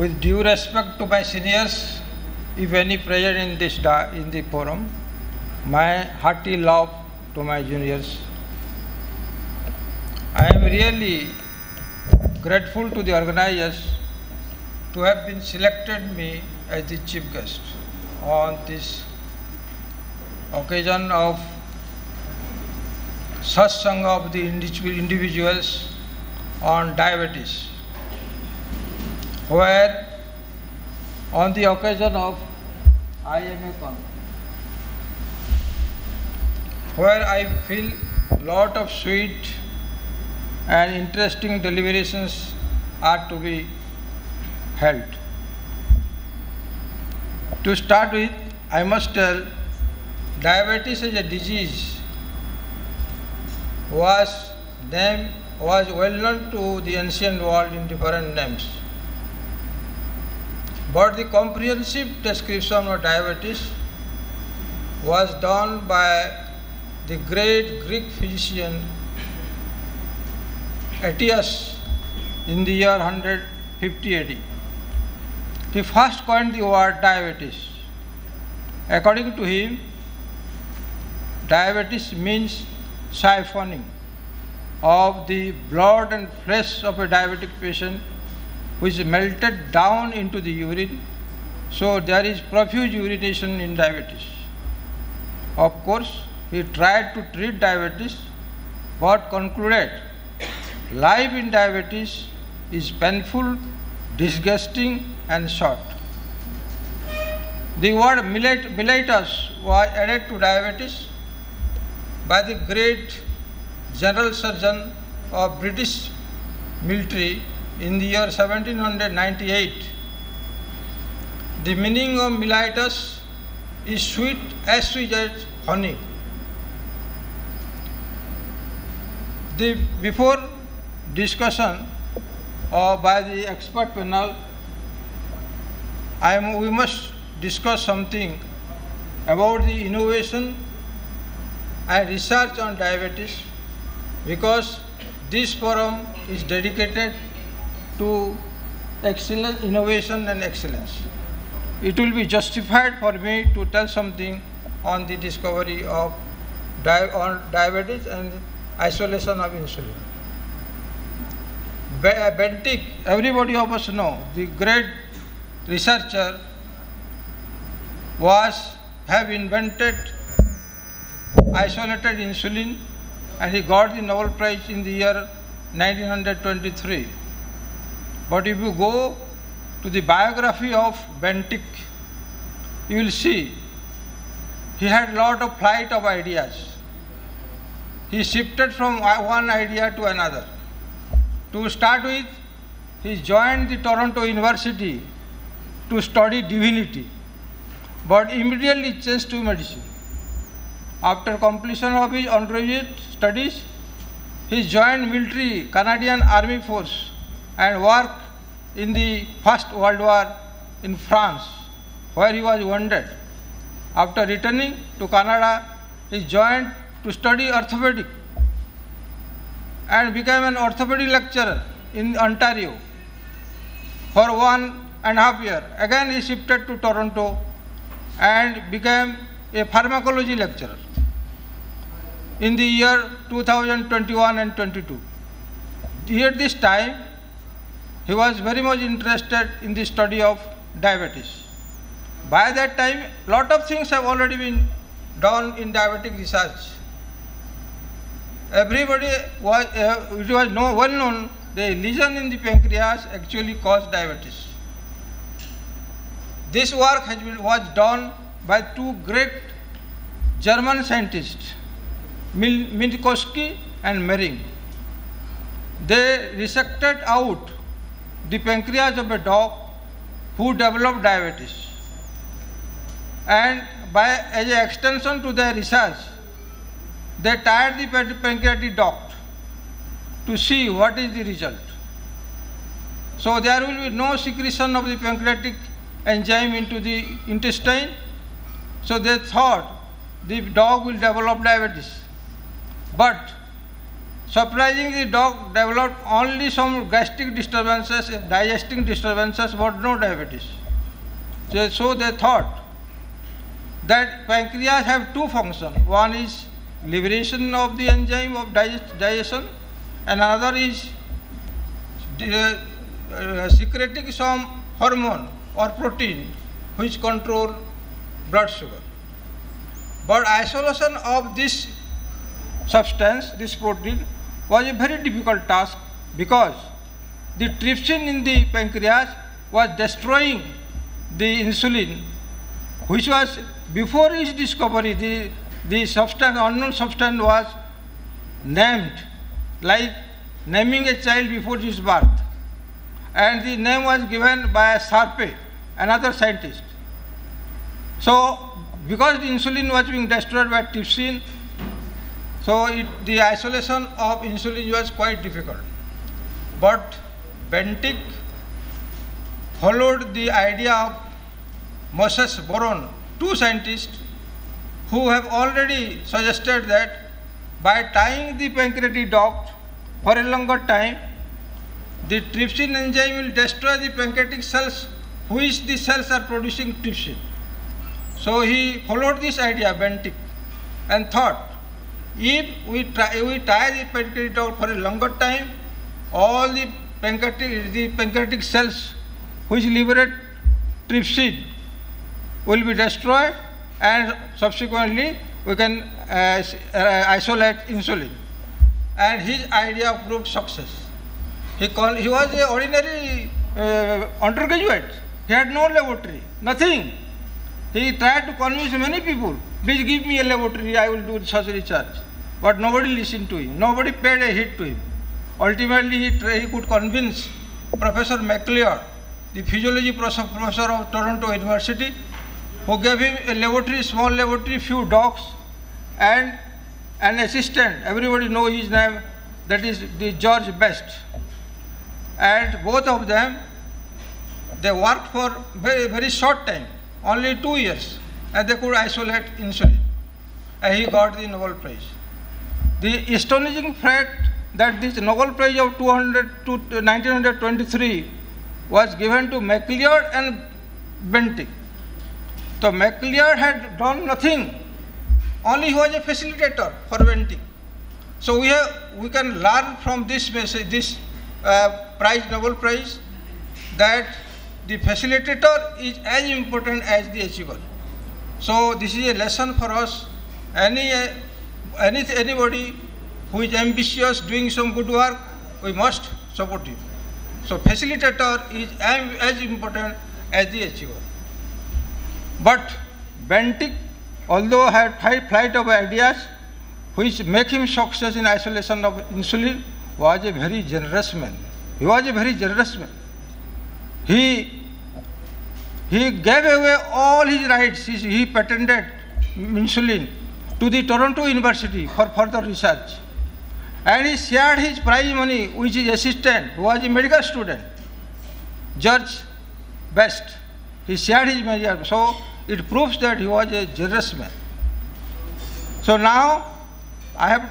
With due respect to my seniors, if any present in the forum, my hearty love to my juniors. I am really grateful to the organizers to have been selected me as the chief guest on this occasion of satsang of the individuals on diabetes, where on the occasion of IMA conference, where I feel lot of sweet and interesting deliberations are to be held. To start with, I must tell diabetes as a disease was well known to the ancient world in different names. But the comprehensive description of diabetes was done by the great Greek physician Aetius in the year 150 AD. He first coined the word diabetes. According to him, diabetes means siphoning of the blood and flesh of a diabetic patient, which melted down into the urine, so there is profuse urination in diabetes. Of course, he tried to treat diabetes, but concluded life in diabetes is painful, disgusting, and short. The word mellitus was added to diabetes by the great general surgeon of British military in the year 1798. The meaning of mellitus is sweet as honey. Before discussion by the expert panel, we must discuss something about the innovation and research on diabetes, because this forum is dedicated to excellence, innovation and excellence. It will be justified for me to tell something on the discovery of diabetes and isolation of insulin. Banting, everybody of us know, the great researcher have invented isolated insulin, and he got the Nobel Prize in the year 1923. But if you go to the biography of Banting, you will see he had lot of flight of ideas. He shifted from one idea to another. To start with, he joined the Toronto University to study divinity, but immediately changed to medicine. After completion of his undergraduate studies, he joined military Canadian Army Force and worked in the First World War in France, where he was wounded. After returning to Canada, he joined to study orthopedic and became an orthopedic lecturer in Ontario for 1.5 years. Again, he shifted to Toronto and became a pharmacology lecturer in the year 2021 and 22. At this time, he was very much interested in the study of diabetes. By that time, lot of things have already been done in diabetic research. It was well known the lesion in the pancreas actually caused diabetes. This work was done by two great German scientists, Minkowski and Mering. They resected out the pancreas of a dog who developed diabetes. And as an extension to their research, they tied the pancreatic duct to see what is the result. So there will be no secretion of the pancreatic enzyme into the intestine. So they thought the dog will develop diabetes. But Surprisingly, the dog developed only some gastric disturbances, digesting disturbances, but no diabetes. So they thought that pancreas have two functions. One is liberation of the enzyme of digestion, and another is secreting some hormone or protein which control blood sugar. But isolation of this substance, this protein, was a very difficult task because the trypsin in the pancreas was destroying the insulin, which was before its discovery. The substance, unknown substance, was named like naming a child before his birth, and the name was given by Sarpe, another scientist. So because the insulin was being destroyed by trypsin, so the isolation of insulin was quite difficult. But Banting followed the idea of Moses Boron, two scientists who have already suggested that by tying the pancreatic duct for a longer time, the trypsin enzyme will destroy the pancreatic cells, which the cells are producing trypsin. So he followed this idea, Banting, and thought, if we tie the pancreatic duct for a longer time, all the pancreatic cells which liberate trypsin will be destroyed, and subsequently we can isolate insulin. And his idea proved success. He was an ordinary undergraduate. He had no laboratory, nothing. He tried to convince many people, please give me a laboratory, I will do such research. But nobody listened to him, nobody paid a heed to him. Ultimately, he could convince Professor MacLeod, the physiology professor of Toronto University, who gave him a laboratory, small laboratory, few dogs, and an assistant. Everybody knows his name, that is the George Best. And both of them, they worked for very, very short time, only 2 years, and they could isolate insulin, and he got the Nobel Prize. The astonishing fact that this Nobel Prize of 1923 was given to MacLeod and Banting. So MacLeod had done nothing, only he was a facilitator for Banting. So we can learn from this message, this Nobel Prize, that the facilitator is as important as the achiever. So this is a lesson for us. Anybody who is ambitious, doing some good work, we must support him. So facilitator is as important as the achiever. But Banting, although had high flight of ideas which make him success in isolation of insulin, was a very generous man. He was a very generous man. He gave away all his rights. He patented insulin to the Toronto University for further research. And he shared his prize money with his assistant, who was a medical student, George Best. He shared his money. So it proves that he was a generous man. So now I have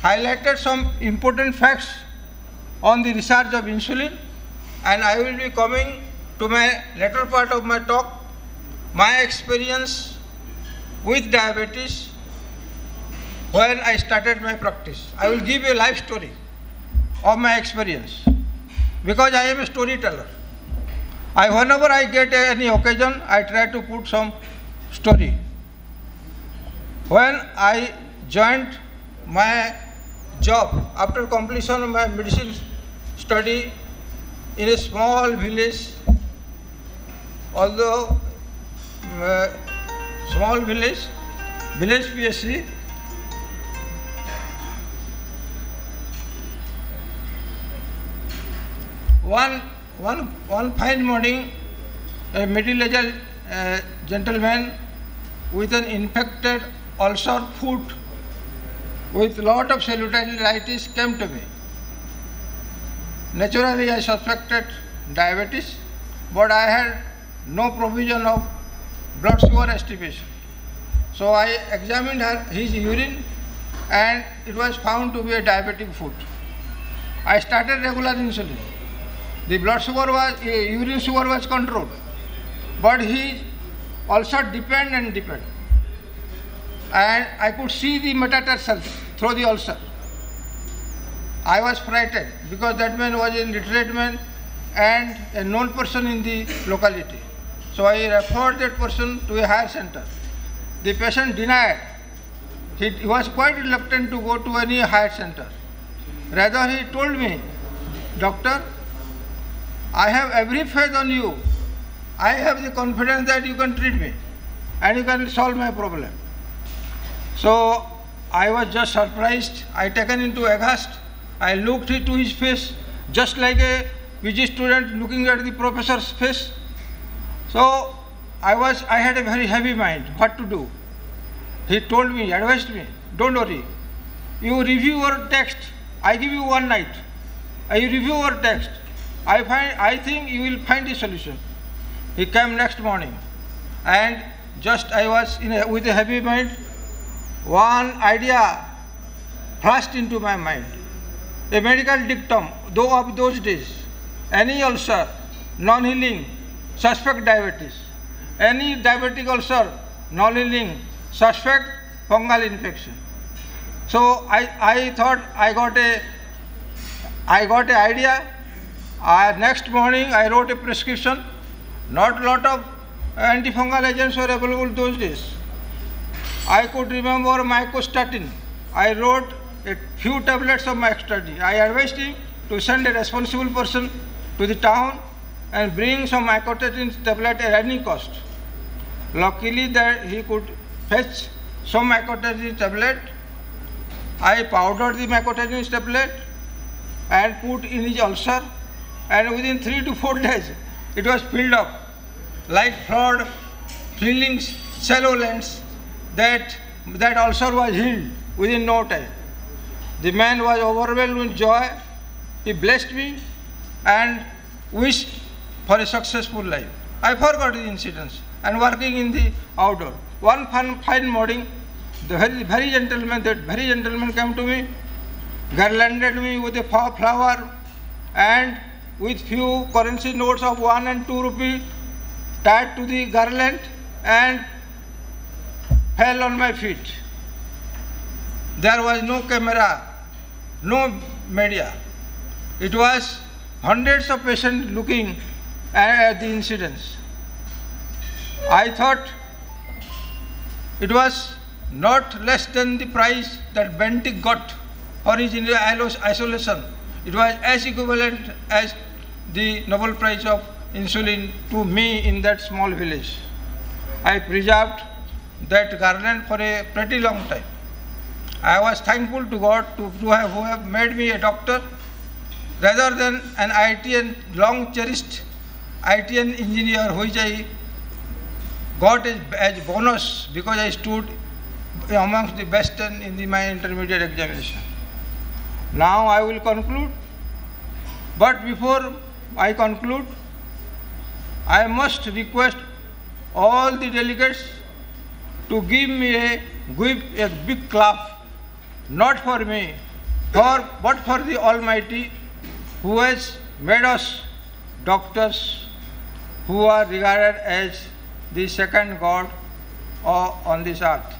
highlighted some important facts on the research of insulin, and I will be coming to my latter part of my talk, my experience with diabetes when I started my practice. I will give you a life story of my experience because I am a storyteller. Whenever I get any occasion, I try to put some story. When I joined my job after completion of my medicine study in a small village, although small village PSC, one fine morning, a middle-aged gentleman with an infected ulcer foot with lot of cellulitis came to me. Naturally, I suspected diabetes, but I had no provision of blood sugar estimation. So I examined his urine and it was found to be a diabetic food. I started regular insulin. The blood sugar was, urine sugar was controlled, but he also depended. And I could see the metatarsals through the ulcer. I was frightened because that man was an illiterate man and a known person in the locality. So I referred that person to a higher center. The patient denied. He was quite reluctant to go to any higher center. Rather, he told me, "Doctor, I have every faith on you. I have the confidence that you can treat me and you can solve my problem." So I was just surprised. I taken into aghast. I looked into his face just like a PG student looking at the professor's face. So I had a very heavy mind. What to do? He told me, advised me, "Don't worry. You review your text. I give you one night. I review your text. I think you will find the solution." He came next morning, and just I was with a heavy mind. One idea flashed into my mind. A medical dictum, though of those days: any ulcer, non-healing, suspect diabetes. Any diabetic ulcer, non-healing, suspect fungal infection. So I thought I got an idea. Next morning I wrote a prescription. Not a lot of antifungal agents were available those days. I could remember mycostatin. I wrote a few tablets of mycostatin. I advised him to send a responsible person to the town and bring some mycostatin tablet at any cost. Luckily that he could fetch some mycostatin tablet. I powdered the mycostatin tablet and put in his ulcer, and within 3 to 4 days it was filled up like flood, filling shallow lands. That ulcer was healed within no time. The man was overwhelmed with joy. He blessed me and wished for a successful life. I forgot the incidents and working in the outdoor. One fine morning, the very gentleman came to me, garlanded me with a flower and with few currency notes of 1 and 2 rupee tied to the garland, and fell on my feet. There was no camera, no media. It was hundreds of patients looking at the incidents. I thought it was not less than the price that Banting got for his isolation. It was as equivalent as the Nobel Prize of insulin to me in that small village. I preserved that garland for a pretty long time. I was thankful to God who have made me a doctor rather than an ITN, long cherished ITN engineer, which I got as bonus because I stood amongst the best in my intermediate examination. Now I will conclude, but before I conclude, I must request all the delegates to give me a big clap, not for me, but for the Almighty who has made us doctors who are regarded as the second God on this earth.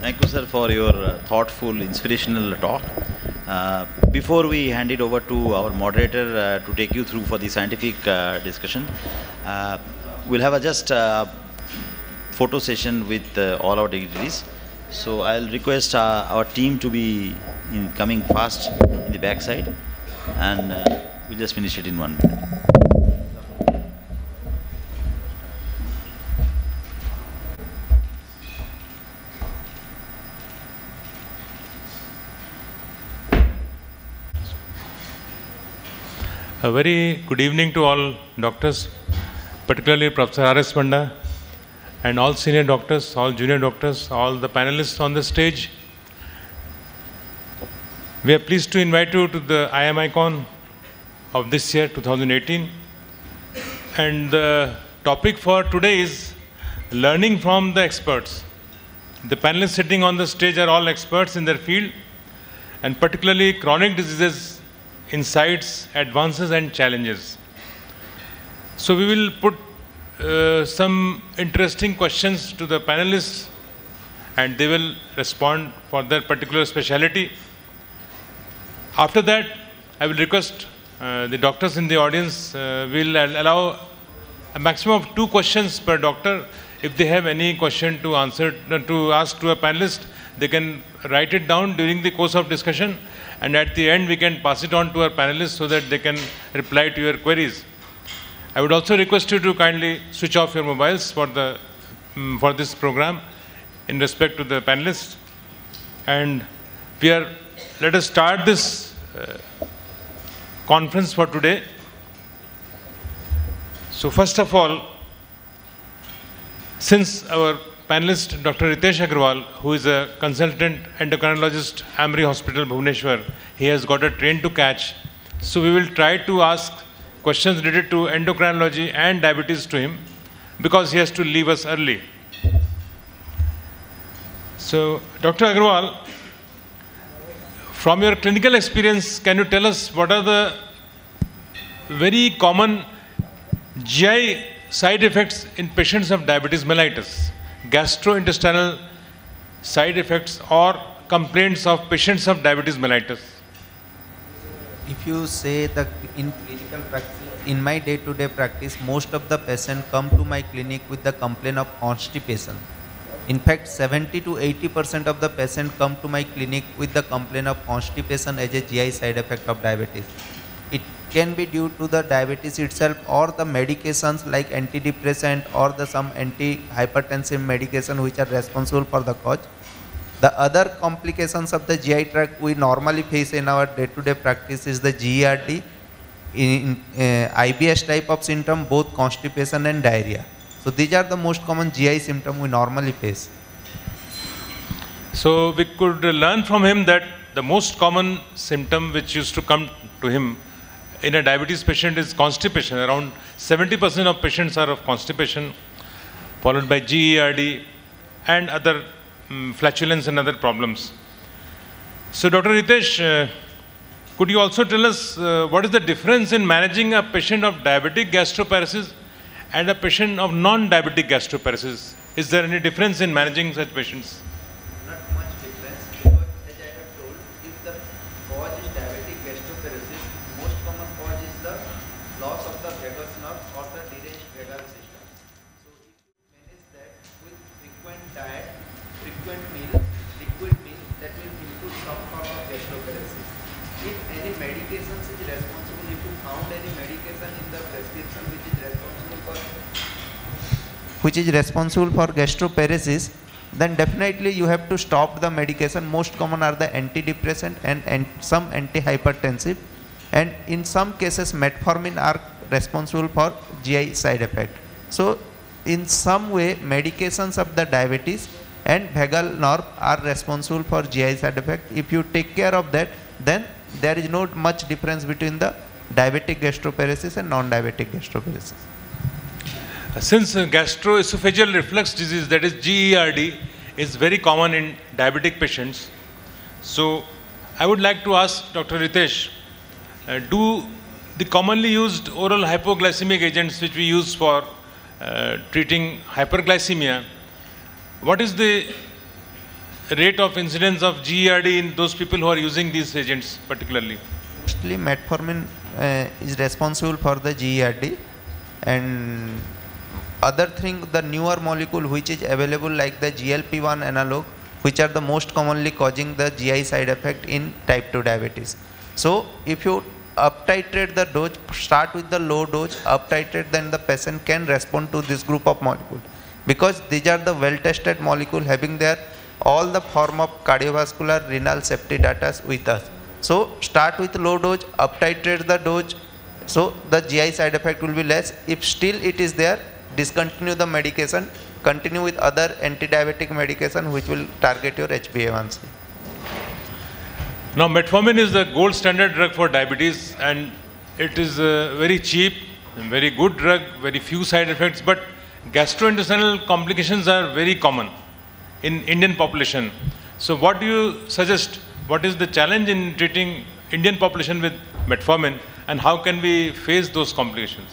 Thank you, sir, for your thoughtful, inspirational talk. Before we hand it over to our moderator to take you through for the scientific discussion, we'll have a just photo session with all our dignitaries. So I'll request our team to be coming fast in the backside, and we'll just finish it in 1 minute. A very good evening to all doctors, particularly Professor R.S. Panda, and all senior doctors, all junior doctors, all the panelists on the stage. We are pleased to invite you to the IMICon of this year, 2018. And the topic for today is learning from the experts. The panelists sitting on the stage are all experts in their field, and particularly chronic diseases, insights, advances and challenges. So we will put some interesting questions to the panelists, and they will respond for their particular speciality. After that, I will request the doctors in the audience will allow a maximum of 2 questions per doctor. If they have any question to answer, to ask to a panelist, they can write it down during the course of discussion, and at the end we can pass it on to our panelists so that they can reply to your queries. I would also request you to kindly switch off your mobiles for the for this program in respect to the panelists. And we are, let us start this conference for today. So first of all, since our panelist, Dr. Ritesh Agrawal, who is a consultant endocrinologist, Amri Hospital, Bhubaneswar, he has got a train to catch. So we will try to ask questions related to endocrinology and diabetes to him, because he has to leave us early. So Dr. Agrawal, from your clinical experience, can you tell us what are the very common GI side effects in patients of diabetes mellitus, gastrointestinal side effects or complaints of patients of diabetes mellitus? If you say that in clinical practice, in my day-to-day practice, most of the patients come to my clinic with the complaint of constipation. In fact, 70% to 80% of the patients come to my clinic with the complaint of constipation as a GI side effect of diabetes. It can be due to the diabetes itself or the medications like antidepressant or the some anti-hypertensive medication which are responsible for the cause. The other complications of the GI tract we normally face in our day-to-day practice is the GERD, IBS type of symptom, both constipation and diarrhea. So these are the most common GI symptoms we normally face. So we could learn from him that the most common symptom which used to come to him in a diabetes patient is constipation. Around 70% of patients are of constipation, followed by GERD and other flatulence and other problems. So Dr. Ritesh, could you also tell us what is the difference in managing a patient of diabetic gastroparesis and a patient of non-diabetic gastroparesis? Is there any difference in managing such patients? Which is responsible for gastroparesis, then definitely you have to stop the medication. Most common are the antidepressant and some antihypertensive, and in some cases metformin are responsible for GI side effect. So in some way medications of the diabetes and vagal nerve are responsible for GI side effect. If you take care of that, then there is not much difference between the diabetic gastroparesis and non-diabetic gastroparesis. Since gastroesophageal reflux disease, that is GERD, is very common in diabetic patients, so I would like to ask Dr. Ritesh, do the commonly used oral hypoglycemic agents which we use for treating hyperglycemia, what is the rate of incidence of GERD in those people who are using these agents particularly? Mostly metformin is responsible for the GERD, and other thing, the newer molecule which is available like the GLP-1 analog, which are the most commonly causing the GI side effect in type 2 diabetes. So if you uptitrate the dose, start with the low dose, uptitrate, then the patient can respond to this group of molecule, because these are the well-tested molecule having their all the form of cardiovascular, renal safety data with us. So start with low dose, uptitrate the dose, so the GI side effect will be less. If still it is there, discontinue the medication, continue with other anti-diabetic medication which will target your HbA1c. Now metformin is the gold standard drug for diabetes, and it is very cheap, very good drug, very few side effects, but Gastrointestinal complications are very common in Indian population. So what do you suggest? What is the challenge in treating Indian population with metformin, and how can we face those complications?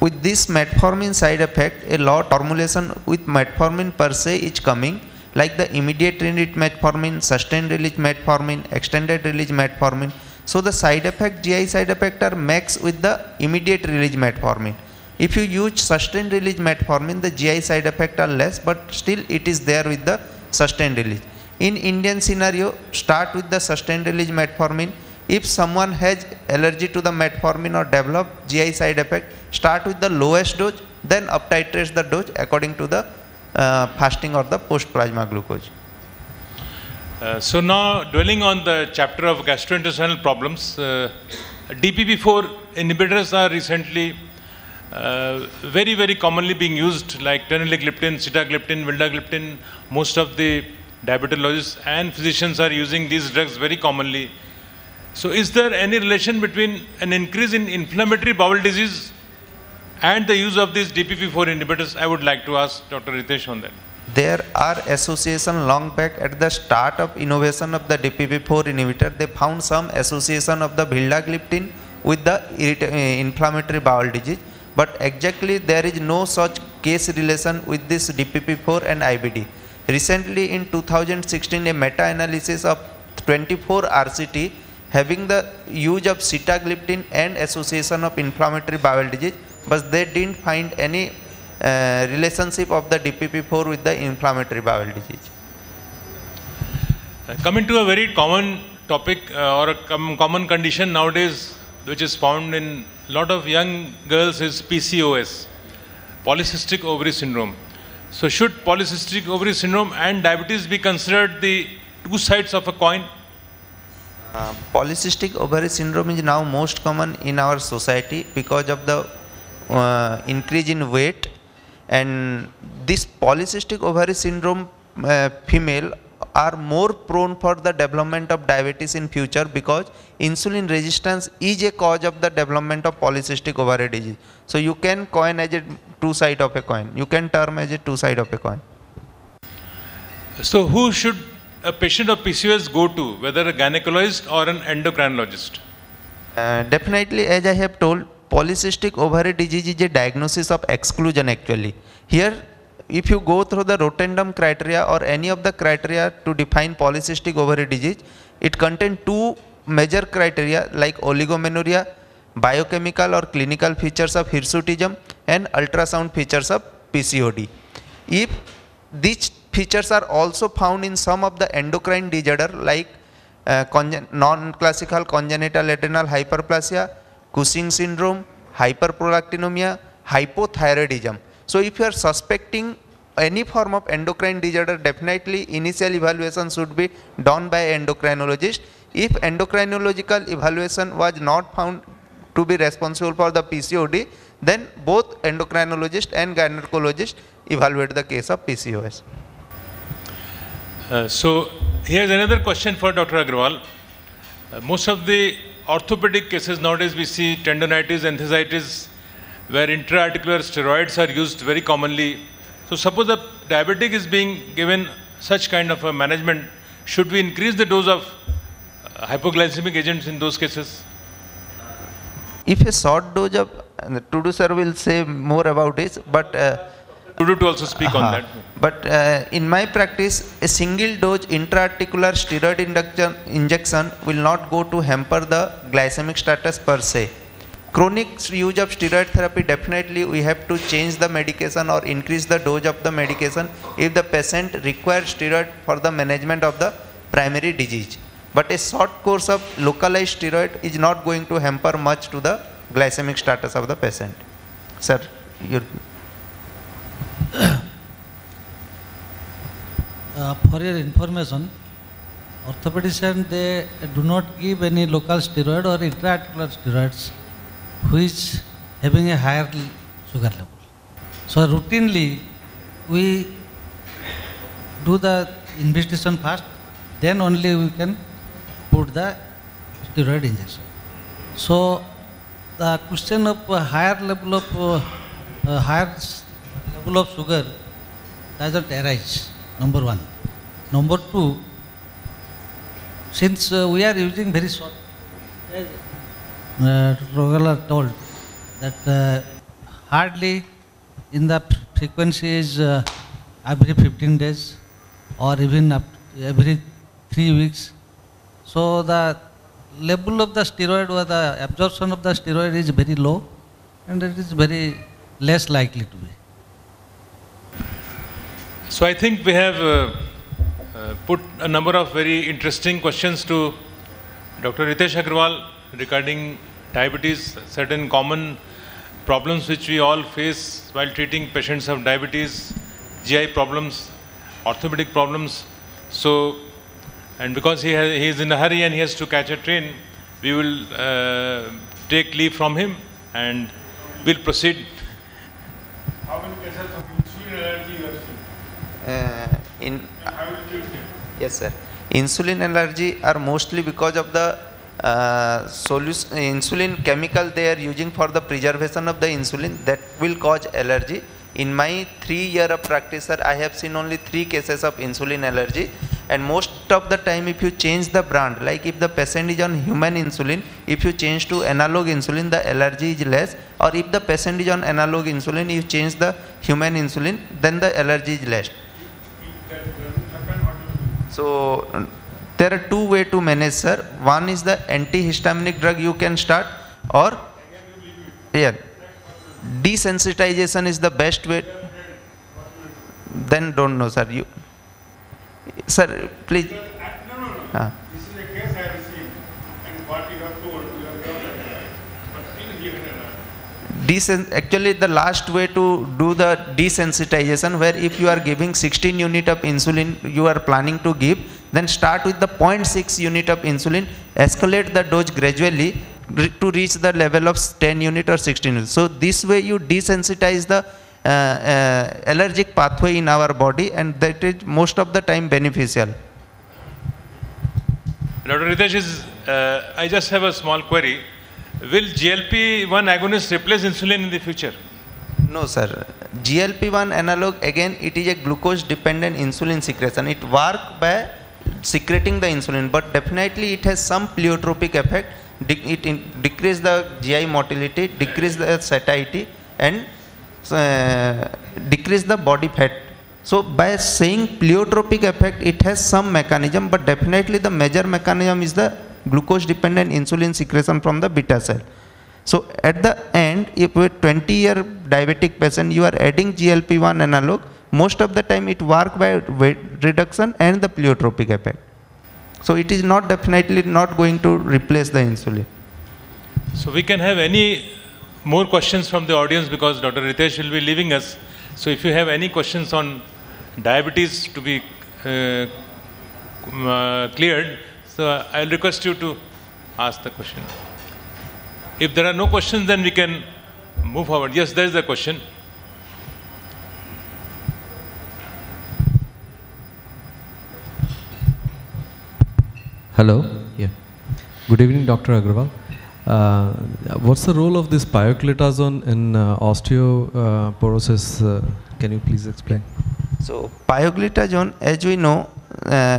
With this metformin side effect, a lot of formulation with metformin per se is coming, like the immediate release metformin, sustained release metformin, extended release metformin. So the side effect, GI side effect are max with the immediate release metformin. If you use sustained release metformin, the GI side effect are less, but still it is there with the sustained release. In Indian scenario, start with the sustained release metformin. If someone has allergy to the metformin or develop GI side effect, start with the lowest dose, then uptitrate the dose according to the fasting or the post-plasma glucose. So now dwelling on the chapter of gastrointestinal problems, DPP-4 inhibitors are recently very commonly being used, like trypsin, sitagliptin, vildagliptin. Most of the diabetologists and physicians are using these drugs very commonly. So is there any relation between an increase in inflammatory bowel disease and the use of these DPP-4 inhibitors? I would like to ask Dr. Ritesh on that. There are association long back at the start of innovation of the DPP-4 inhibitor. They found some association of the vildagliptin with the inflammatory bowel disease. But exactly there is no such case relation with this DPP-4 and IBD. Recently in 2016, a meta-analysis of 24 RCT having the use of sitagliptin and association of inflammatory bowel disease, but they didn't find any relationship of the DPP-4 with the inflammatory bowel disease. Coming to a very common topic or a common condition nowadays, which is found in a lot of young girls, is PCOS, polycystic ovary syndrome. So should polycystic ovary syndrome and diabetes be considered the two sides of a coin? Polycystic ovary syndrome is now most common in our society because of the increase in weight, and this polycystic ovary syndrome female are more prone for the development of diabetes in future, because insulin resistance is a cause of the development of polycystic ovary disease. So you can coin as a two side of a coin. You can term as a two side of a coin. So who should a patient of PCOS go to, whether a gynecologist or an endocrinologist? Definitely, as I have told, polycystic ovary disease is a diagnosis of exclusion actually. Here, if you go through the rotundum criteria or any of the criteria to define polycystic ovary disease, it contains two major criteria like oligomenorrhea, biochemical or clinical features of hirsutism, and ultrasound features of PCOD. If these features are also found in some of the endocrine disorder like non-classical congenital adrenal hyperplasia, Cushing syndrome, hyperprolactinemia, hypothyroidism. So if you are suspecting any form of endocrine disorder, definitely initial evaluation should be done by endocrinologist. If endocrinological evaluation was not found to be responsible for the PCOD, then both endocrinologist and gynecologist evaluate the case of PCOS. So here is another question for Dr. Agrawal. Most of the orthopedic cases nowadays we see tendonitis, enthesitis, where intra-articular steroids are used very commonly. So suppose a diabetic is being given such kind of a management, should we increase the dose of hypoglycemic agents in those cases? If a short dose of, Tudu sir will say more about this, but... Tudu to also speak on that. But in my practice, a single dose intra-articular steroid injection will not go to hamper the glycemic status per se. Chronic use of steroid therapy, definitely we have to change the medication or increase the dose of the medication if the patient requires steroid for the management of the primary disease. But a short course of localized steroid is not going to hamper much to the glycemic status of the patient. Sir, you. For your information, orthopedician, they do not give any local steroid or intra-articular steroids which having a higher sugar level. So routinely we do the investigation first, then only we can put the steroid injection. So the question of higher level of sugar doesn't arise, number one. Number two, since we are using very short, Rogala told that hardly in the frequency is every 15 days or even up every 3 weeks. So the level of the steroid or the absorption of the steroid is very low and it is very less likely to be. So I think we have put a number of very interesting questions to Dr. Ritesh Agrawal regarding diabetes, certain common problems which we all face while treating patients of diabetes, GI problems, orthopedic problems. So, and because he is in a hurry and he has to catch a train, we will take leave from him and we'll proceed. How many cases of insulin allergy you have seen? How will you treat them? Yes, sir. Insulin allergy are mostly because of the insulin chemical they are using for the preservation of the insulin that will cause allergy. In my 3 year of practice, sir, I have seen only 3 cases of insulin allergy, and most of the time if you change the brand, like if the patient is on human insulin, if you change to analog insulin, the allergy is less, or if the patient is on analog insulin, you change the human insulin, then the allergy is less. So there are 2 ways to manage, sir. One is the antihistaminic drug you can start, or yeah, desensitization is the best way. Then don't know, sir. You, sir, please. No. This is a case I received, and what you have told, you have done that. But still given an answer. Actually, the last way to do the desensitization, where if you are giving 16 unit of insulin, you are planning to give, then start with the 0.6 unit of insulin, escalate the dose gradually to reach the level of 10 unit or 16 unit. So this way you desensitize the allergic pathway in our body, and that is most of the time beneficial. Dr. Ritesh, I just have a small query. Will GLP-1 agonist replace insulin in the future? No, sir. GLP-1 analog, again, it is a glucose dependent insulin secretion. It works by secreting the insulin, but definitely it has some pleiotropic effect. It decreases the GI motility, decreases the satiety, and decreases the body fat. So by saying pleiotropic effect, it has some mechanism, but definitely the major mechanism is the glucose dependent insulin secretion from the beta cell. So at the end, if a 20-year diabetic patient, you are adding GLP-1 analog, most of the time it works by weight reduction and the pleiotropic effect. So it is not definitely not going to replace the insulin. So we can have any more questions from the audience because Dr. Ritesh will be leaving us. So if you have any questions on diabetes to be cleared, so I'll request you to ask the question. If there are no questions, then we can move forward. Yes, there is a question. Hello. Yeah. Good evening, Dr. Agrawal. What's the role of this pioglitazone in osteoporosis? Can you please explain? So, pioglitazone, as we know,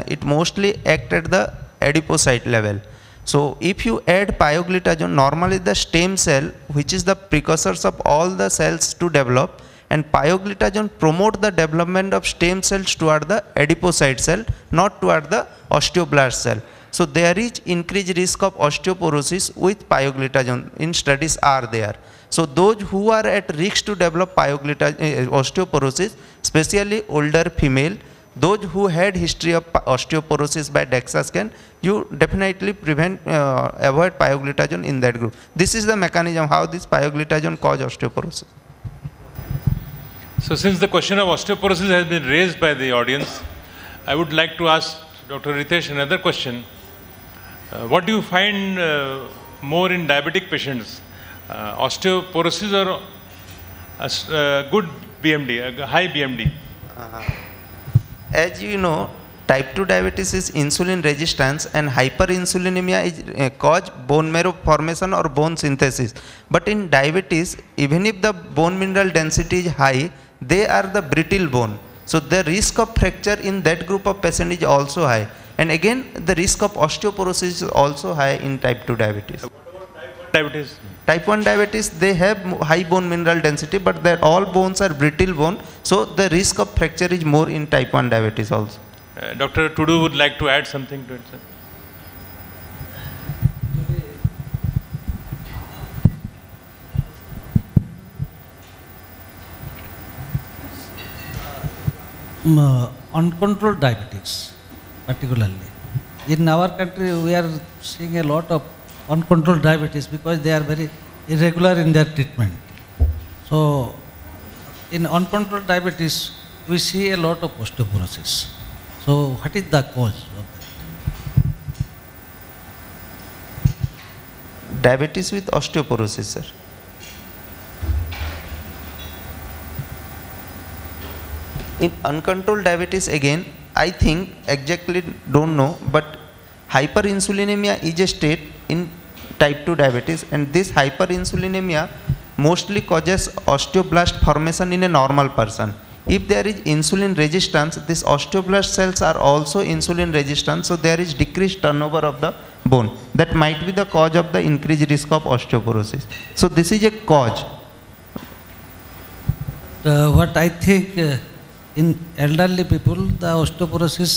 it mostly acts at the adipocyte level. So if you add pioglitazone, normally the stem cell, which is the precursors of all the cells to develop, and pioglitazone promotes the development of stem cells toward the adipocyte cell, not toward the osteoblast cell. So there is increased risk of osteoporosis with pioglitazone, in studies are there. So those who are at risk to develop osteoporosis, especially older female, those who had history of osteoporosis by DEXA scan, you definitely avoid pioglitazone in that group. This is the mechanism how this pioglitazone causes osteoporosis. So since the question of osteoporosis has been raised by the audience, I would like to ask Dr. Ritesh another question. What do you find more in diabetic patients? Osteoporosis or good BMD, high BMD? As you know, Type 2 diabetes is insulin resistance, and hyperinsulinemia is cause bone marrow formation or bone synthesis. But in diabetes, even if the bone mineral density is high, they are the brittle bone. So the risk of fracture in that group of patients is also high. And again, the risk of osteoporosis is also high in type 2 diabetes. Diabetes. Type 1 diabetes, they have high bone mineral density, but all bones are brittle bone, so the risk of fracture is more in type 1 diabetes also. Dr. Tudu would like to add something to it, sir. Uncontrolled diabetes, particularly. In our country, we are seeing a lot of uncontrolled diabetes because they are very irregular in their treatment. So, in uncontrolled diabetes, we see a lot of osteoporosis. So, what is the cause of that? Diabetes with osteoporosis, sir. In uncontrolled diabetes again, I think, exactly don't know, but hyperinsulinemia is a state in type 2 diabetes, and this hyperinsulinemia mostly causes osteoblast formation in a normal person. If there is insulin resistance, these osteoblast cells are also insulin resistant, so there is decreased turnover of the bone. That might be the cause of the increased risk of osteoporosis. So this is a cause. What I think in elderly people, the osteoporosis,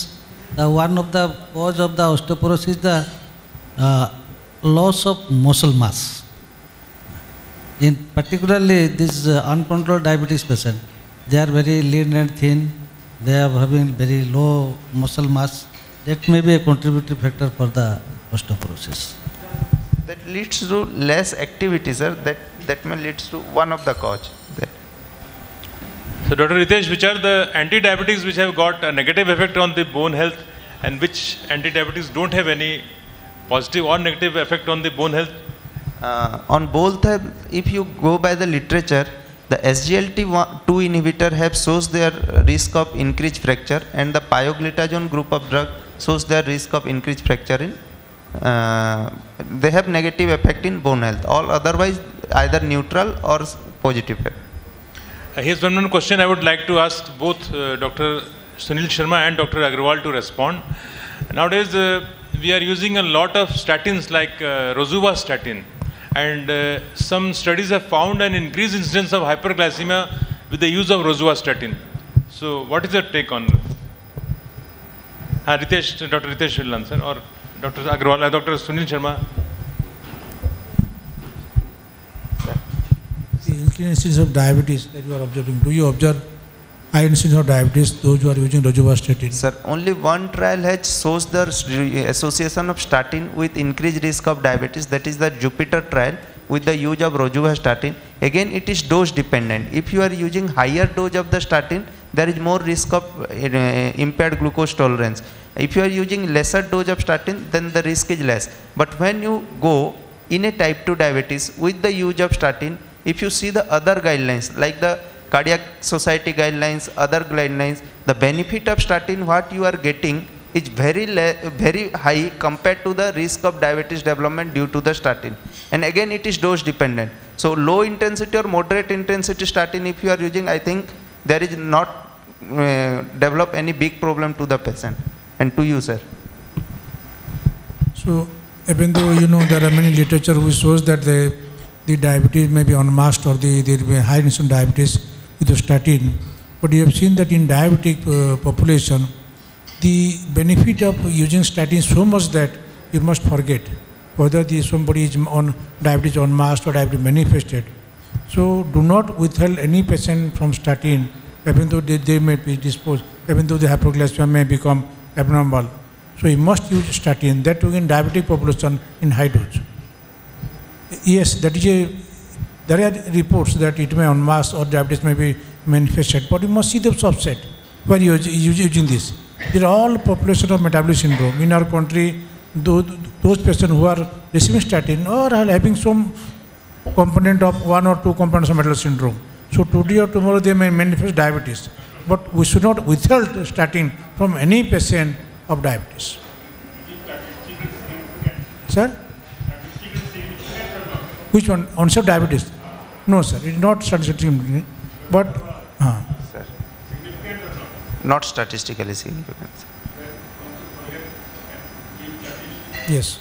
one of the cause of the osteoporosis is the loss of muscle mass. In particularly this uncontrolled diabetes patient, they are very lean and thin, they are having very low muscle mass. That may be a contributory factor for the osteoporosis. That leads to less activity, sir. That may lead to one of the cause. So Dr. Ritesh, which are the anti-diabetics which have got a negative effect on the bone health, and which anti-diabetics don't have any positive or negative effect on the bone health? On both, if you go by the literature, the SGLT2 inhibitor have shows their risk of increased fracture, and the pioglitazone group of drug shows their risk of increased fracture. They have negative effect in bone health. All otherwise either neutral or positive effect. Here's one more question I would like to ask both Dr. Sunil Sharma and Dr. Agrawal to respond. Nowadays, we are using a lot of statins like Rosuvastatin, and some studies have found an increased incidence of hyperglycemia with the use of Rosuvastatin. So, what is your take on it? Ritesh, Dr. Ritesh will answer, or Dr. Agrawal, Dr. Sunil Sharma. The incidence of diabetes that you are observing, do you observe high incidence of diabetes, those who are using rosuvastatin? Sir, only one trial has shows the association of statin with increased risk of diabetes, that is the Jupiter trial with the use of rosuvastatin. Again, it is dose dependent. If you are using higher dose of the statin, there is more risk of impaired glucose tolerance. If you are using lesser dose of statin, then the risk is less. But when you go in a type 2 diabetes with the use of statin, if you see the other guidelines, like the Cardiac Society guidelines, other guidelines, the benefit of statin what you are getting is very high compared to the risk of diabetes development due to the statin. And again, it is dose dependent. So low intensity or moderate intensity statin, if you are using, I think there is not develop any big problem to the patient and to you, sir. So even though, you know, there are many literature which shows that the diabetes may be unmasked, or the high incidence diabetes with the statin. But you have seen that in diabetic population, the benefit of using statin so much that you must forget whether somebody is on diabetes unmasked or diabetes manifested. So do not withhold any patient from statin, even though they may be disposed, even though the hyperglycemia may become abnormal. So you must use statin, that too in diabetic population in high dose. Yes, that is there are reports that it may unmask or diabetes may be manifested, but you must see the subset when you are using this. They are all population of metabolic syndrome. In our country, those patients who are receiving statin or are having some component of one or two components of metabolic syndrome. So today or tomorrow they may manifest diabetes. But we should not withhold statin from any patient of diabetes. Sir? Which one? Onset of diabetes? No, sir. It is not statistically, but sir, not statistically significant. Yes.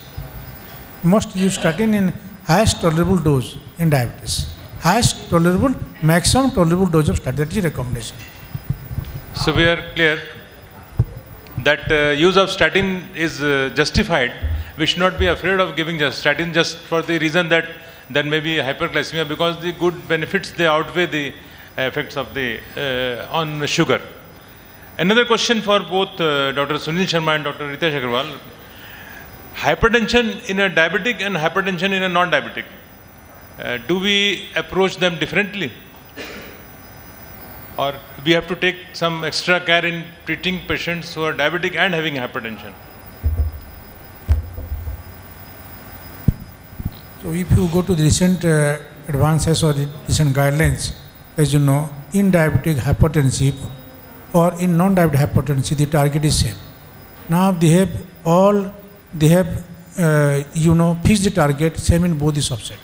Must use statin in highest tolerable dose in diabetes. Highest tolerable, maximum tolerable dose of statin. That is recommendation. So we are clear that use of statin is justified. We should not be afraid of giving just statin just for the reason that there may be hyperglycemia, because the good benefits, they outweigh the effects of the on sugar. Another question for both Dr. Sunil Sharma and Dr. Ritesh Agrawal. Hypertension in a diabetic and hypertension in a non-diabetic. Do we approach them differently? Or we have to take some extra care in treating patients who are diabetic and having hypertension? So if you go to the recent advances or the recent guidelines, as you know, in diabetic hypertensive or in non-diabetic hypertensive, the target is same. Now they have fixed the target, same in both the subset.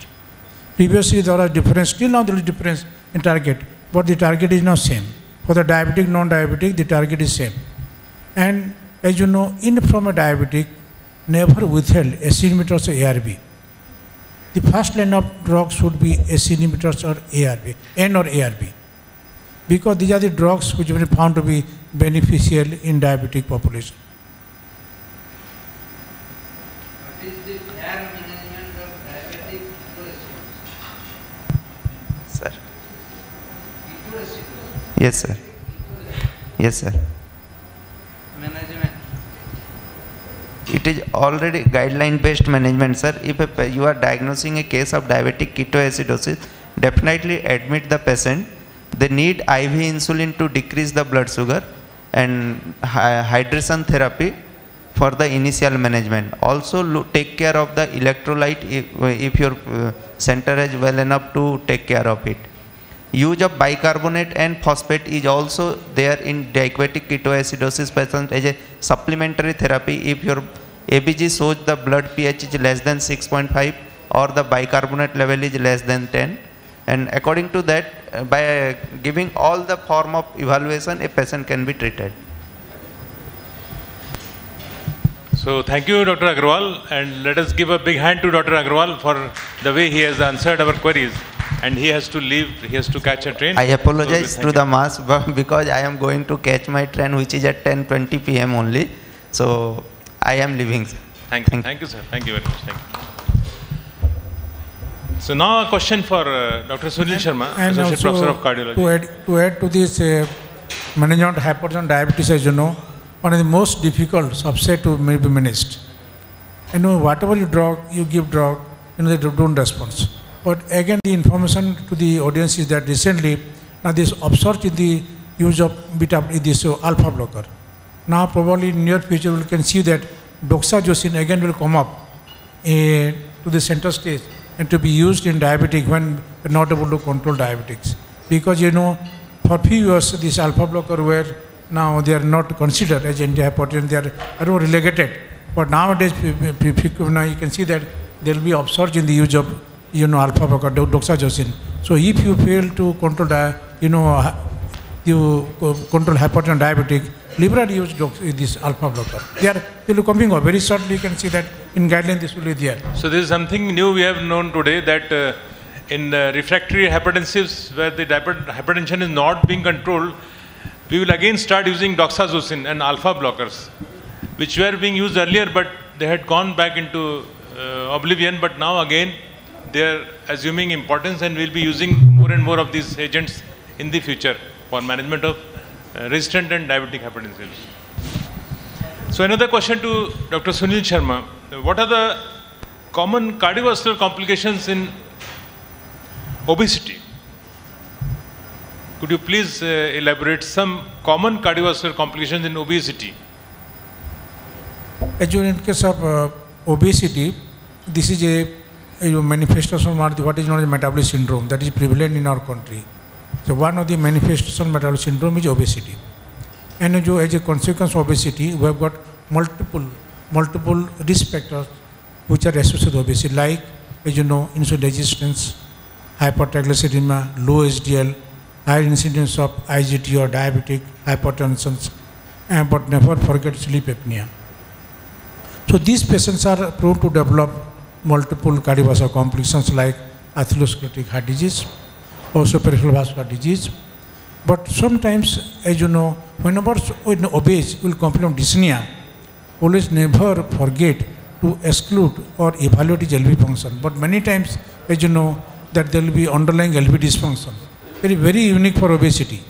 Previously there was difference, still now there is difference in target, but the target is now same. For the diabetic, non-diabetic, the target is same. And as you know, from a diabetic, never withheld ACE inhibitors or ARB. The first line of drugs should be ACE inhibitors or ARB, N or ARB, because these are the drugs which were found to be beneficial in diabetic population. What is the care management of diabetic ketoacidosis? Sir. Ketoacidosis. Yes, sir. Yes, sir. Management. It is already guideline-based management, sir. If you are diagnosing a case of diabetic ketoacidosis, definitely admit the patient. They need IV insulin to decrease the blood sugar and hydration therapy for the initial management. Also take care of the electrolyte if your center is well enough to take care of it. Use of bicarbonate and phosphate is also there in diabetic ketoacidosis patients as a supplementary therapy. If your ABG shows the blood pH is less than 6.5 or the bicarbonate level is less than 10, and according to that, by giving all the form of evaluation, a patient can be treated. So thank you, Dr. Agrawal, and let us give a big hand to Dr. Agrawal for the way he has answered our queries. And he has to leave, he has to catch a train. I apologize to the mass because I am going to catch my train, which is at 10:20 p.m. only. So I am leaving. Thank you, sir. Thank you very much. Thank you. So now a question for Dr. Sunil Sharma, Associate Professor of Cardiology. To add to this management of hypertension diabetes, as you know, one of the most difficult subset to be managed. You know, whatever you give drug, you know, they don't respond. But again, the information to the audience is that recently, now this upsurge in the use of alpha blocker. Now probably in near future, we can see that doxazosin again will come up to the center stage and to be used in diabetic when not able to control diabetics. Because you know, for few years, this alpha blocker were, now they are not considered as antihypertensive, they are relegated. But nowadays, now you can see that there will be upsurge in the use of alpha blocker, doxazosin. So if you fail to control hypertension diabetic, liberally use this alpha blocker. They will coming up. Very shortly you can see that in guidelines this will be there. So this is something new we have known today, that in refractory hypertensives where the hypertension is not being controlled, we will again start using doxazosin and alpha blockers, which were being used earlier, but they had gone back into oblivion, but now again they are assuming importance, and we'll be using more and more of these agents in the future for management of resistant and diabetic hypertensives. So another question to Dr. Sunil Sharma. What are the common cardiovascular complications in obesity? Could you please elaborate some common cardiovascular complications in obesity? In case of obesity, this is a manifestation of what is known as metabolic syndrome that is prevalent in our country. So one of the manifestations of metabolic syndrome is obesity. And as a consequence of obesity, we have got multiple risk factors which are associated with obesity, like, as you know, insulin resistance, hyperglycemia, low HDL, higher incidence of IGT or diabetic hypertension, and but never forget sleep apnea. So these patients are prone to develop multiple cardiovascular complications like atherosclerotic heart disease, also peripheral vascular disease. But sometimes, as you know, whenever obese will complain of dyspnea, always never forget to exclude or evaluate his LV function. But many times, as you know, that there will be underlying LV dysfunction. It is very unique for obesity.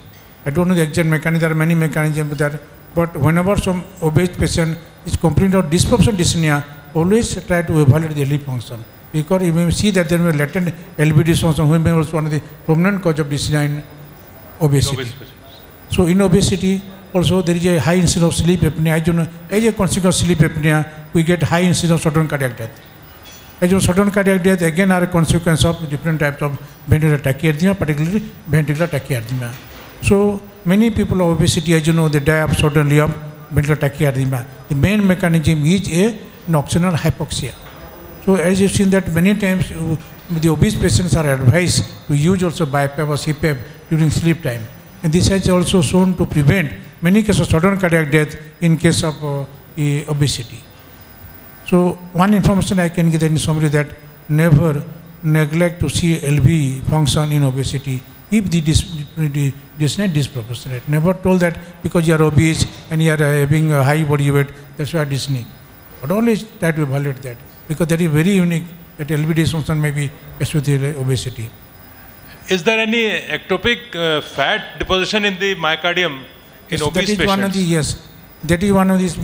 I don't know the exact mechanism, there are many mechanisms there, but whenever some obese patient is complaining of dysfunction dyspnea, always try to evaluate the LV function. Because you may see that there may be latent LV dysfunction, which may also one of the prominent cause of dyspnea in obesity. So in obesity, also there is a high incidence of sleep apnea. As you know, as a consequence of sleep apnea, we get high incidence of sudden cardiac death. As you know, sudden cardiac death again are a consequence of different types of ventricular tachyarrhythmia, particularly ventricular tachyarrhythmia. So many people with obesity, as you know, they die suddenly of ventricular tachyarrhythmia. The main mechanism is a nocturnal hypoxia. So as you've seen that many times the obese patients are advised to use also BiPAP or CPAP during sleep time. And this has also shown to prevent many cases of sudden cardiac death in case of obesity. So one information I can give in summary that never neglect to see LV function in obesity if the dyspnea disproportionate. Never told that because you are obese and you are having a high body weight, that's why dyspnea. But always try to evaluate that because that is very unique that LV dysfunction may be associated with obesity. Is there any ectopic fat deposition in the myocardium in obese patients? One of the, yes, that is one of these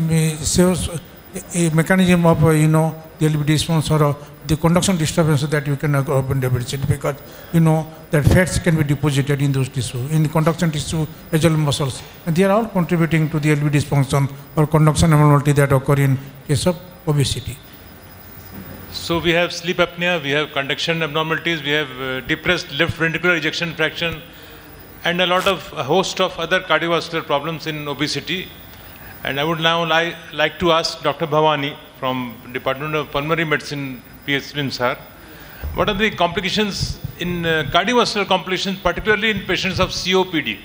mechanism of, you know, the LV dysfunction or the conduction disturbance that you can open deficit because, you know, that fats can be deposited in those tissues, in the conduction tissue as well as muscles. And they are all contributing to the LV dysfunction or conduction abnormality that occur in case of obesity. So we have sleep apnea, we have conduction abnormalities, we have depressed left ventricular ejection fraction and a host of other cardiovascular problems in obesity. And I would now like to ask Dr. Bhavani from Department of Pulmonary Medicine, PhD, sir, what are the complications in cardiovascular complications, particularly in patients of COPD?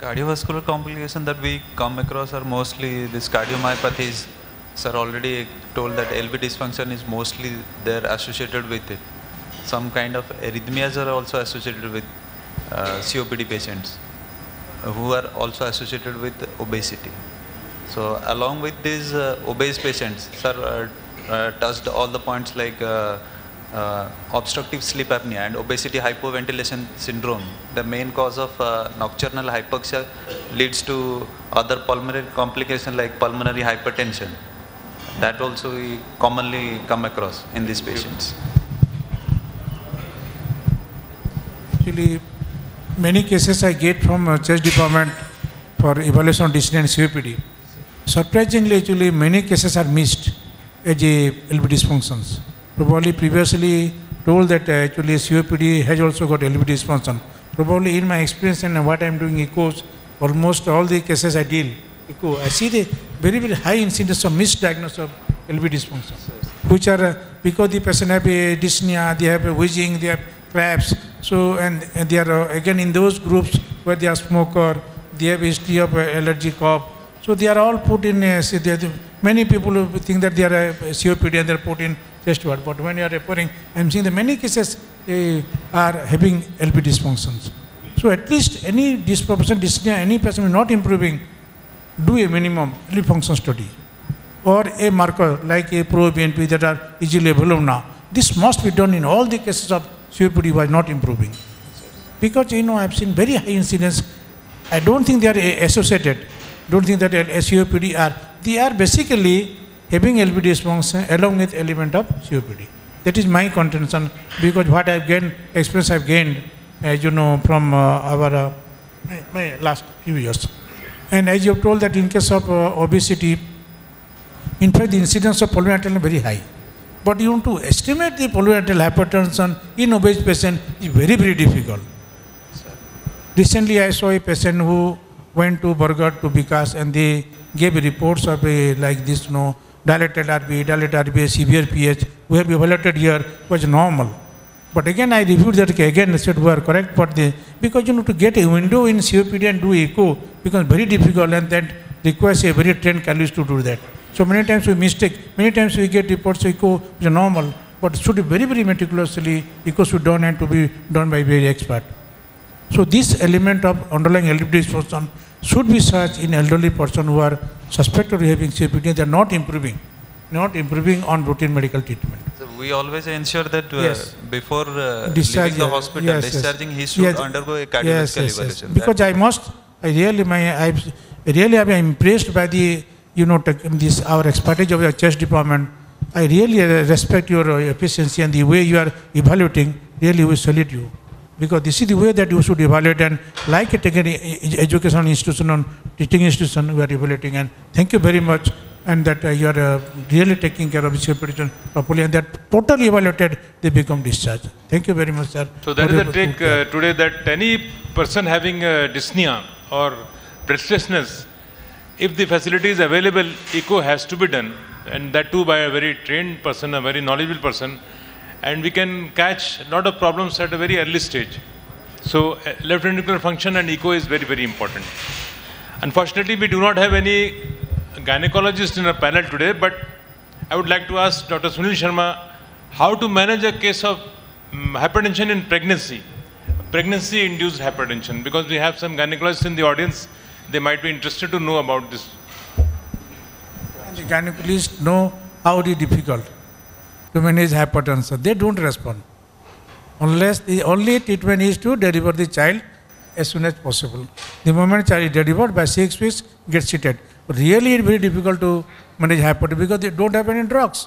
Cardiovascular complications that we come across are mostly these cardiomyopathies. Sir already told that LV dysfunction is mostly there associated with it. Some kind of arrhythmias are also associated with COPD patients who are also associated with obesity. So along with these obese patients, sir touched all the points like obstructive sleep apnea and obesity hypoventilation syndrome. The main cause of nocturnal hypoxia leads to other pulmonary complications like pulmonary hypertension. That also we commonly come across in these patients. Actually, many cases I get from chest department for evaluation of dyspnea and COPD. Surprisingly, actually, many cases are missed as a LV dysfunctions. Probably previously told that actually COPD has also got LV dysfunction. Probably in my experience and what I am doing echoes, almost all the cases I deal echo, I see the very, very high incidence of misdiagnosis of LV dysfunction, which are because the patient have a dyspnea, they have a wheezing, they have cramps, so and they are again in those groups where they are smoker, they have history of allergy cough, so they are all put in, many people think that they are COPD and they are put in chest ward, but when you are referring, I am seeing that many cases are having LV dysfunctions. So at least any disproportion, dyspnea, any person not improving, do a minimum LV function study or a marker like a proBNP that are easily available now. This must be done in all the cases of COPD was not improving. Because, you know, I have seen very high incidence. I don't think they are associated. Don't think that COPD are. They are basically having LV dysfunction along with element of COPD. That is my contention because what I have gained, experience I have gained, as you know, from my last few years. And as you have told that in case of obesity, in fact the incidence of pulmonary arterial is very high. But you want to estimate the pulmonary arterial hypertension in obese patient is very, very difficult. Recently I saw a patient who went to Burgad, to Vikas, and they gave reports of like this, you know, dilated RB, severe pH, we have evaluated here, was normal. But again, I reviewed that, again, I said we are correct, but because you know, to get a window in COPD and do echo becomes very difficult, and that requires a very trained cardiologist to do that. So many times we mistake, many times we get reports echo is normal, but should be very, very meticulously, echo should be done and to be done by very expert. So this element of underlying elderly dysfunction should be searched in elderly person who are suspected of having COPD, they are not improving on routine medical treatment. So we always ensure that yes, before leaving the hospital, yes, discharging, yes, he should, yes, undergo a cardiovascular, yes, yes, evaluation. Yes. Because I really am impressed by the, you know, this our expertise of your chest department. I really respect your efficiency and the way you are evaluating. Really, we salute you. Because this is the way that you should evaluate, and like a educational institution or teaching institution, we are evaluating. And thank you very much, and that you are really taking care of this competition properly, and that totally evaluated, they become discharged. Thank you very much, sir. So that is the trick today, that any person having dyspnea or breathlessness, if the facility is available, echo has to be done, and that too by a very trained person, a very knowledgeable person, and we can catch a lot of problems at a very early stage. So left ventricular function and echo is very, very important. Unfortunately, we do not have any gynecologist in our panel today, but I would like to ask Dr. Sunil Sharma how to manage a case of hypertension in pregnancy, pregnancy-induced hypertension, because we have some gynecologists in the audience, they might be interested to know about this. And the gynecologists know how it is difficult to manage hypertension. They don't respond unless the only treatment is to deliver the child as soon as possible. The moment child is delivered, by 6 weeks, gets seated. Really, it's very difficult to manage hypertension because they don't have any drugs.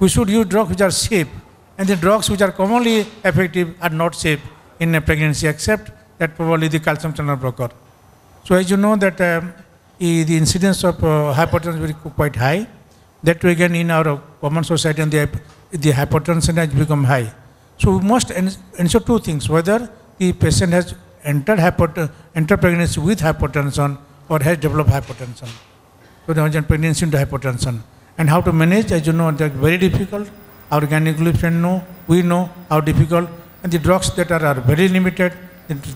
We should use drugs which are safe, and the drugs which are commonly effective are not safe in a pregnancy, except that probably the calcium channel blocker. So as you know that the incidence of hypertension is quite high. That way again in our common society, and the hypertension has become high. So we must ensure two things, whether the patient has entered pregnancy with hypertension or has developed hypertension. So there is pregnancy into hypertension. And how to manage, as you know, that's very difficult. Our gynecologist know, we know how difficult. And the drugs that are very limited,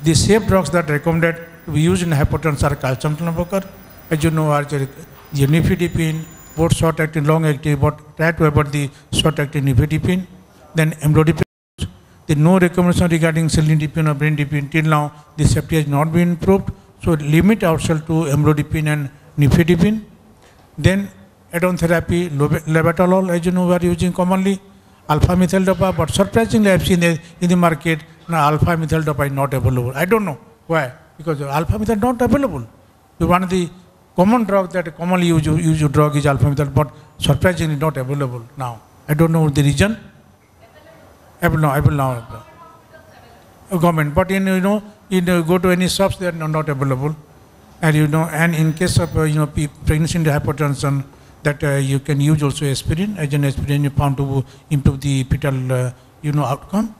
the safe drugs that are recommended to be used in hypertension are calcium channel blocker, as you know, are the Nifedipine, both short-acting, long-acting, but try to avoid the short-acting Nifedipine, then amlodipine. There is no recommendation regarding cilnidipine or brindipine till now. The safety has not been proved. So limit ourselves to amlodipine and Nifedipine. Then add-on therapy, labetalol, as you know, we are using commonly. Alpha methyl dopa, but surprisingly I have seen in the market, now alpha methyl dopa is not available. I don't know why, because alpha methyl is not available. So one of the common drug that commonly used drug is alpha methyl, but surprisingly not available now. I don't know the reason. I will now. Government, but in, you know, in go to any shops, they are not available, and you know, and in case of you know, pregnancy and hypertension, that you can use also aspirin. As an aspirin, you found to improve the fetal you know, outcome.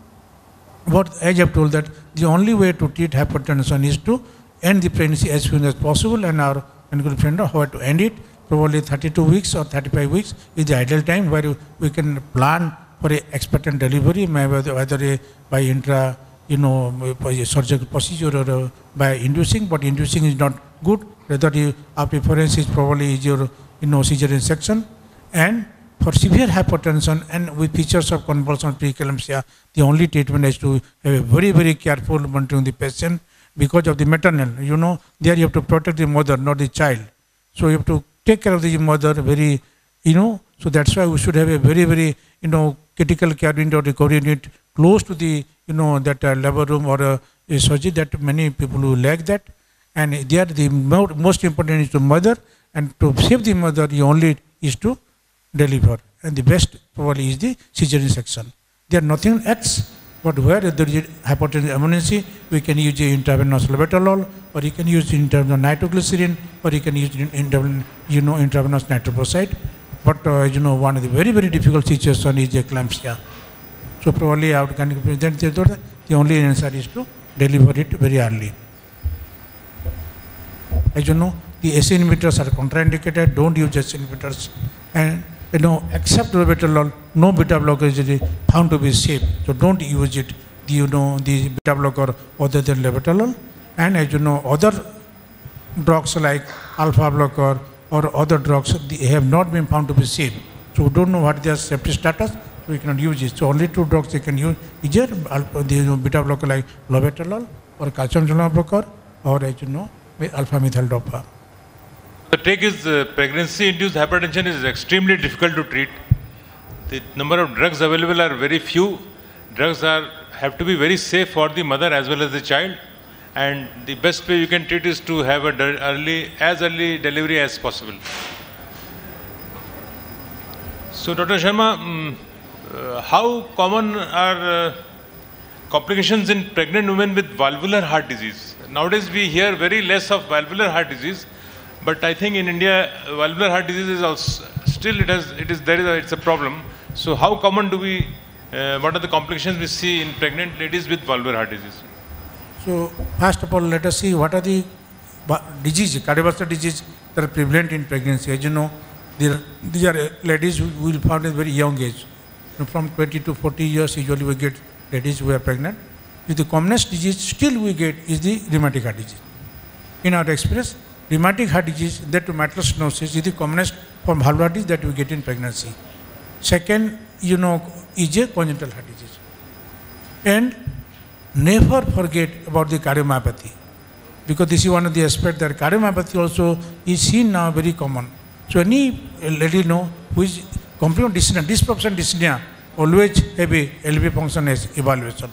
But as I've told that the only way to treat hypertension is to end the pregnancy as soon as possible, and our medical friend know how to end it. Probably 32 weeks or 35 weeks is the ideal time where we can plan for a expectant delivery, whether by intra, you know, surgical procedure or by inducing, but inducing is not good. Rather, our preference is probably your, you know, caesarean section. And for severe hypertension and with features of convulsion preeclampsia, the only treatment is to have a very, very careful monitoring the patient because of the maternal. You know, there you have to protect the mother, not the child. So you have to take care of the mother very, you know, so that's why we should have a very, very, you know, critical care unit or recovery unit close to the, you know, that labor room or a surgery, that many people who lack that. And there the most important is to mother, and to save the mother, the only is to deliver. And the best probably is the caesarean section. There are nothing else, but where there is hypertension emergency, we can use the intravenous labetalol, or you can use intravenous nitroglycerin, or you can use intravenous nitroprusside. But you know, one of the very, very difficult situation is eclampsia. So probably out can present the only answer is to deliver it very early. As you know, the ACE inhibitors are contraindicated, don't use ACE inhibitors. And you know, except labetalol, no beta blocker is found to be safe. So don't use it, you know, the beta blocker other than labetalol. And as you know, other drugs like alpha blocker or other drugs, they have not been found to be safe. So we don't know what their safety status, so we cannot use it. So only two drugs they can use, either beta blocker like labetalol or calcium blocker, or as you know, alpha methyl dopa. The take is pregnancy-induced hypertension is extremely difficult to treat. The number of drugs available are very few. Drugs have to be very safe for the mother as well as the child. And the best way you can treat is to have a early delivery as possible. So Dr. Sharma, how common are complications in pregnant women with valvular heart disease? Nowadays we hear very less of valvular heart disease, but I think in India valvular heart disease is also, still it's a problem. So how common do we, what are the complications we see in pregnant ladies with valvular heart disease? So first of all, let us see what are the diseases, cardiovascular diseases that are prevalent in pregnancy. As you know, these are ladies who will be found at very young age. So from 20 to 40 years, usually we get ladies who are pregnant. With the commonest disease still we get is the rheumatic heart disease. In our experience, rheumatic heart disease, that mitral stenosis, is the commonest from valvular disease that we get in pregnancy. Second, you know, is a congenital heart disease. And never forget about the cardiomyopathy, because this is one of the aspects that cardiomyopathy also is seen now very common. So any lady know who is complete dyspnea, dysfunction dyspnea, always have a LV function as evaluation.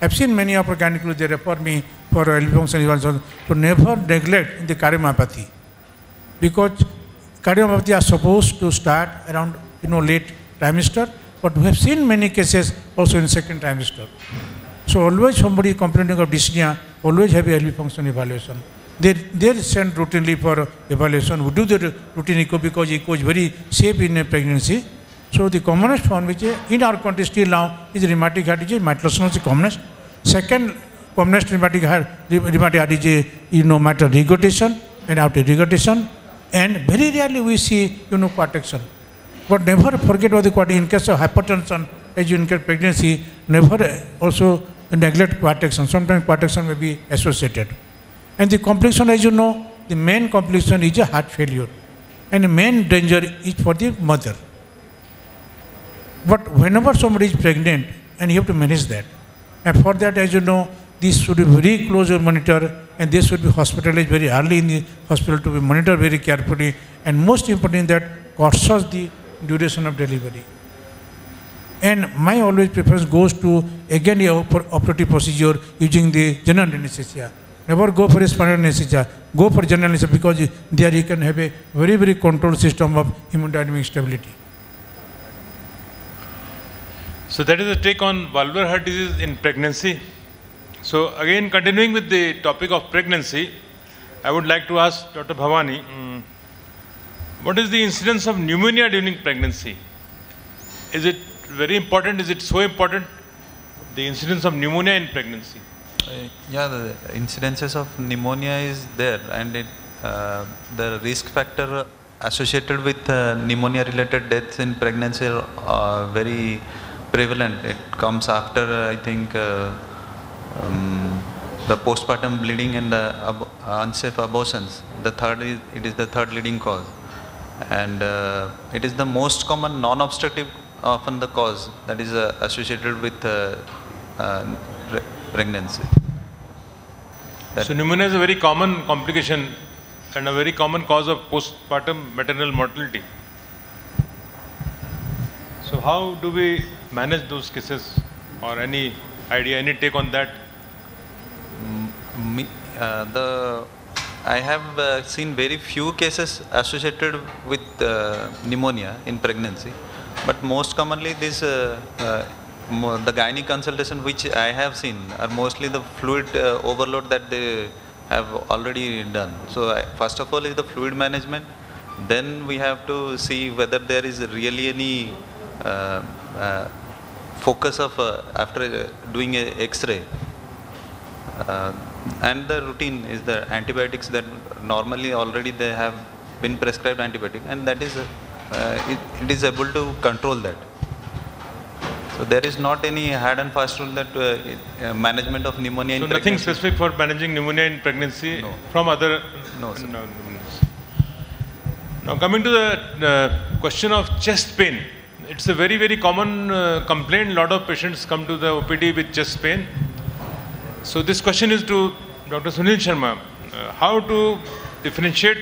I've seen many of our gynecologists, they refer me for LV function evaluation. So never neglect the cardiomyopathy, because cardiomyopathy are supposed to start around, you know, late trimester, but we have seen many cases also in second trimester. So always somebody complaining of dyspnea, always have a LV function evaluation. They are sent routinely for evaluation. We do the routine echo because echo is very safe in a pregnancy. So the commonest one which in our country still now is rheumatic heart disease, mitral stenosis is the commonest. Second commonest rheumatic heart disease, you know, mitral regurgitation and aortic regurgitation. And very rarely we see, you know, catecholamine. But never forget about the catecholamine in case of hypertension. As you increase pregnancy, never also neglect catecholamine. Sometimes catecholamine may be associated. And the complication, as you know, the main complication is a heart failure. And the main danger is for the mother. But whenever somebody is pregnant, and you have to manage that. And for that, as you know, this should be very closely monitored, and this should be hospitalized very early in the hospital to be monitored very carefully. And most important that causes the duration of delivery. And my always preference goes to, again, a operative procedure using the general anesthesia. Never go for a spinal anesthesia. Go for general anesthesia, because there you can have a very, very controlled system of hemodynamic stability. So that is the take on valvular heart disease in pregnancy. So again, continuing with the topic of pregnancy, I would like to ask Dr. Bhavani, what is the incidence of pneumonia during pregnancy? Is it very important? Is it so important, the incidence of pneumonia in pregnancy? Yeah, the incidences of pneumonia is there, and the risk factor associated with pneumonia-related deaths in pregnancy are very prevalent. It comes after, I think, the postpartum bleeding and the unsafe abortions. It is the third leading cause, and it is the most common non-obstructive often the cause that is associated with pregnancy. So pneumonia is a very common complication and a very common cause of postpartum maternal mortality. So how do we manage those cases, or any idea, any take on that? I have seen very few cases associated with pneumonia in pregnancy. But most commonly, this the gynae consultation which I have seen are mostly the fluid overload that they have already done. So first of all is the fluid management. Then we have to see whether there is really any focus of after doing an X-ray. And the routine is the antibiotics that normally already they have been prescribed antibiotic, and that is it is able to control that. So there is not any hard and fast rule that management of pneumonia. So in nothing specific for managing pneumonia in pregnancy from other. No, sir. No. Now coming to the question of chest pain, it's a very, very common complaint. A lot of patients come to the OPD with chest pain. So this question is to Dr. Sunil Sharma. How to differentiate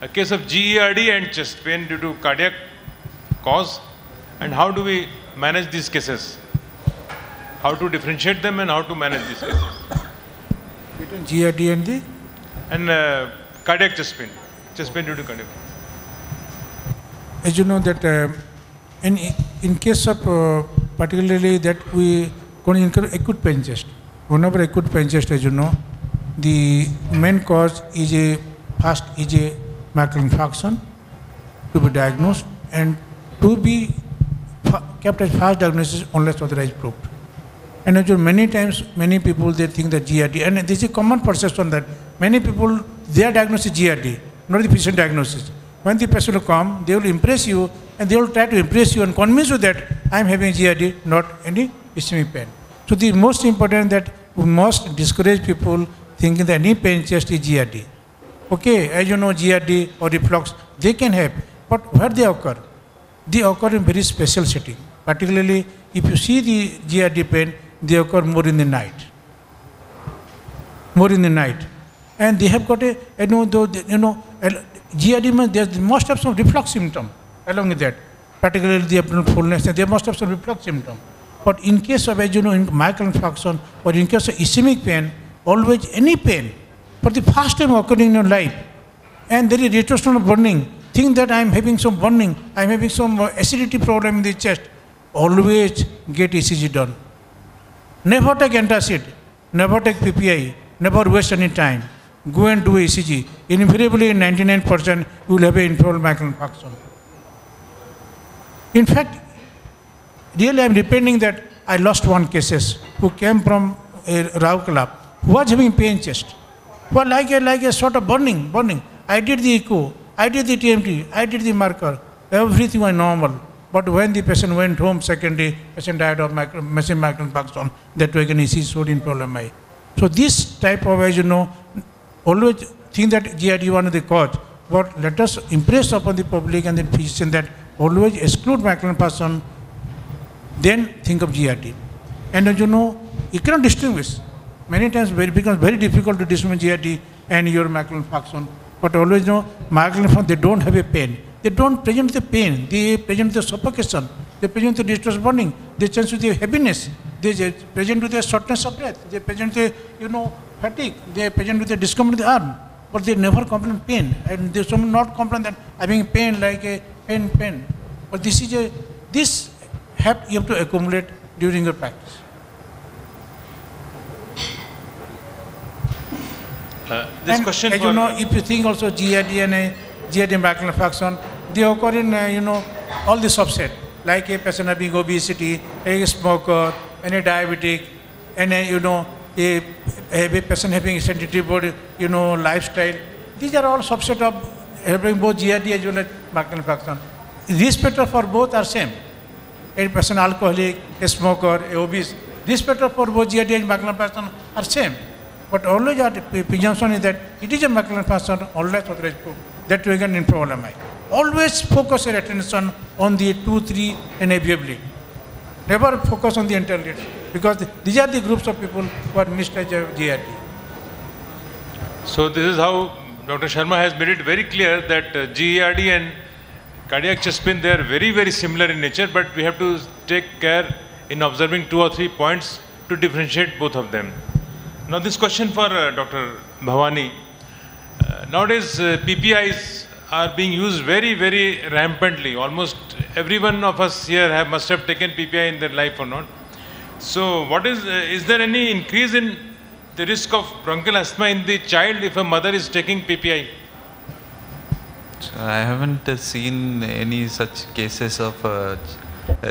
a case of GERD and chest pain due to cardiac cause, and how do we manage these cases? How to differentiate them and how to manage these cases? Between GERD and the? And cardiac chest pain due to cardiac. As you know that in case of particularly that we can incur acute pain chest. Whenever acute pain chest, as you know, the main cause is a myocardial infarction to be diagnosed and to be kept as fast diagnosis unless otherwise proved. And as you know, many times many people they think that GERD, and this is a common perception that many people their diagnosis is GERD, not the patient diagnosis. When the patient will come, they will impress you and they will try to impress you and convince you that I am having GERD, not any ischemic pain. So the most important that we must discourage people thinking that any pain chest is GERD. Okay, as you know, GERD or reflux, they can have, but where they occur? They occur in very special setting. Particularly, if you see the GERD pain, they occur more in the night. More in the night. And they have got a, GERD means they must have some reflux symptom along with that, particularly the abdominal fullness, and they must have some reflux symptom. But in case of, as you know, in myocardial infarction or in case of ischemic pain, always any pain for the first time occurring in your life, and there is retrosternal burning, think that I am having some burning, I am having some acidity problem in the chest, always get ECG done. Never take antacid, never take PPI, never waste any time. Go and do ECG. Invariably, in 99%, you will have an infallible myocardial infarction. In fact, really I am repenting that I lost one case who came from Raukala, who was having pain chest. Well, like a sort of burning. I did the echo, I did the TMT, I did the marker. Everything was normal. But when the patient went home, second day, patient died of massive myocardial infarction. That way, again, ECG showed infallible. So this type of, as you know, always think that GERD is one of the cause, but let us impress upon the public and the physician that always exclude myocardial infarction, then think of GERD. And as you know, you cannot distinguish. Many times it becomes very difficult to distinguish GERD and your myocardial infarction. But always know, myocardial infarction, they don't have a pain. They don't present the pain. They present the suffocation. They present the distress burning. They change with the heaviness. They present with the shortness of breath. They present the, fatigue. They are present with a discomfort in the arm, but they never complain pain, and they should not complain that having pain like a pain. But this is a you have to accumulate during your practice. Question as you know, if you think also GERD myocardial infarction, they occur in all the subset, like a person having obesity, a smoker, and a diabetic, and a a person having sedentary body, lifestyle. These are all subset of having both GERD as well as myocardial infarction. These spectra for both are same. A person alcoholic, a smoker, a obese. These spectra for both GERD and myocardial infarction are same. But always our presumption is that it is a myocardial infarction, always authorized. That we can improve. Always focus your attention on the 2, 3 and above lead. Never focus on the entire lead. Because these are the groups of people who are missed as GERD. So this is how Dr. Sharma has made it very clear that GERD and cardiac chest pain, they are very, very similar in nature, but we have to take care in observing 2 or 3 points to differentiate both of them. Now this question for Dr. Bhavani. Nowadays PPIs are being used very, very rampantly. Almost every one of us here must have taken PPI in their life or not. So what is there any increase in the risk of bronchial asthma in the child if a mother is taking PPI? I haven't seen any such cases of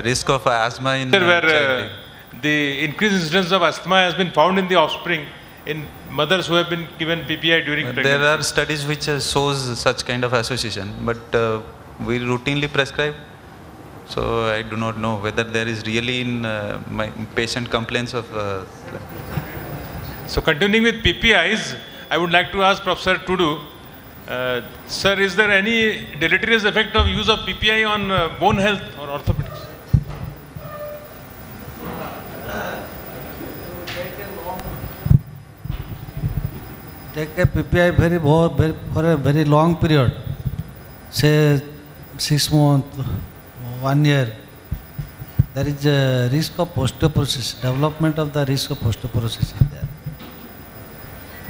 risk of asthma in the child. The increased incidence of asthma has been found in the offspring in mothers who have been given PPI during pregnancy? There are studies which shows such kind of association, but we routinely prescribe. So I do not know whether there is really in my patient complaints of. So continuing with PPIs, I would like to ask Professor Tudu. Sir, is there any deleterious effect of use of PPI on bone health or orthopedics? Take a PPI for a very long period, say 6 months, 1 year. There is a risk of osteoporosis, development of the risk of osteoporosis in there.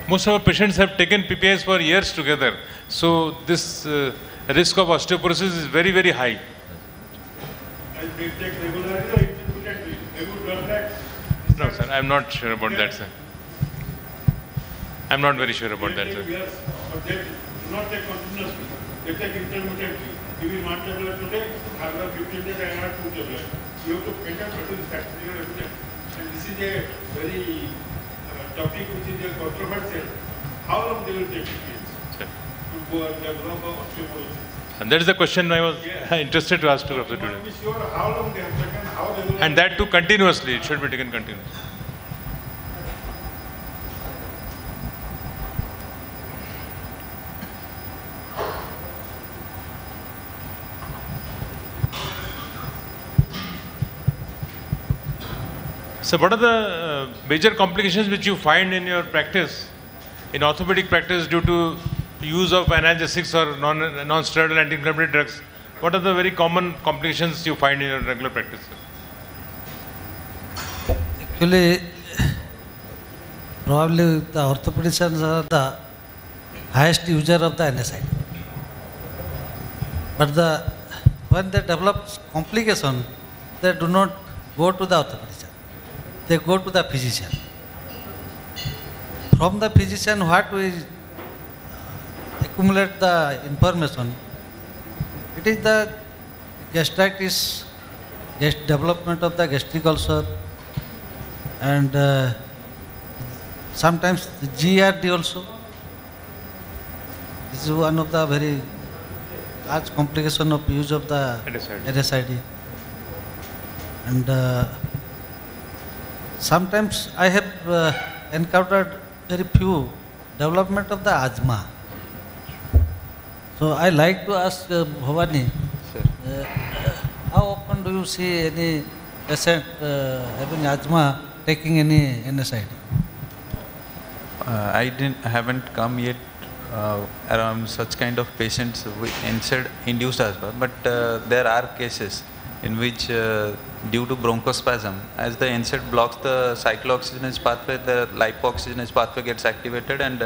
Most of our patients have taken PPIs for years together. So this risk of osteoporosis is very, very high. And they take regularly or intermittently? Have you done that? No, sir. I'm not sure about that, sir. I'm not very sure about that, sir. Yes, but they do not take continuously. They take intermittently. If you want tablet today, after 15 days, I have 2 tablets. You have to maintain this bacterial evidence. And this is a very topic which is a controversial. How long they will take it? To go and develop osteoporosis. And that is the question I was interested to ask to Professor today. Be sure how long they have taken, how they will. And that too continuously. It should be taken continuously. So what are the major complications which you find in your practice, in orthopedic practice, due to use of analgesics or non-steroidal anti-inflammatory drugs? What are the very common complications you find in your regular practice? Actually, probably the orthopedicians are the highest user of the NSAID. But when they develop complication, they do not go to the orthopedician. They go to the physician. From the physician, what we accumulate the information, it is the gastritis, development of the gastric ulcer, and sometimes the GERD also. This is one of the very large complication of use of the NSAID. And sometimes I have encountered very few development of the asthma. So I like to ask Bhavani, sir, how often do you see any patient having asthma taking any NSAID? I haven't come yet around such kind of patients with induced asthma, but there are cases in which due to bronchospasm, as the NSAID blocks the cyclooxygenase pathway, the lipooxygenase pathway gets activated, and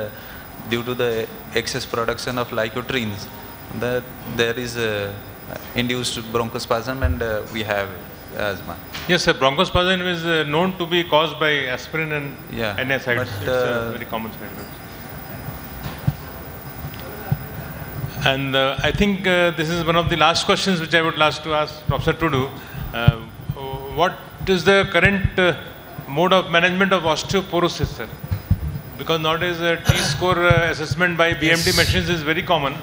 due to the excess production of leukotrienes, there is induced bronchospasm, and we have asthma. Yes, sir, bronchospasm is known to be caused by aspirin and NSAIDs. It's a very common side effect. And I think this is one of the last questions which I would like to ask Professor Tudu. What is the current mode of management of osteoporosis, sir? Because nowadays T-score assessment by BMT machines is very common,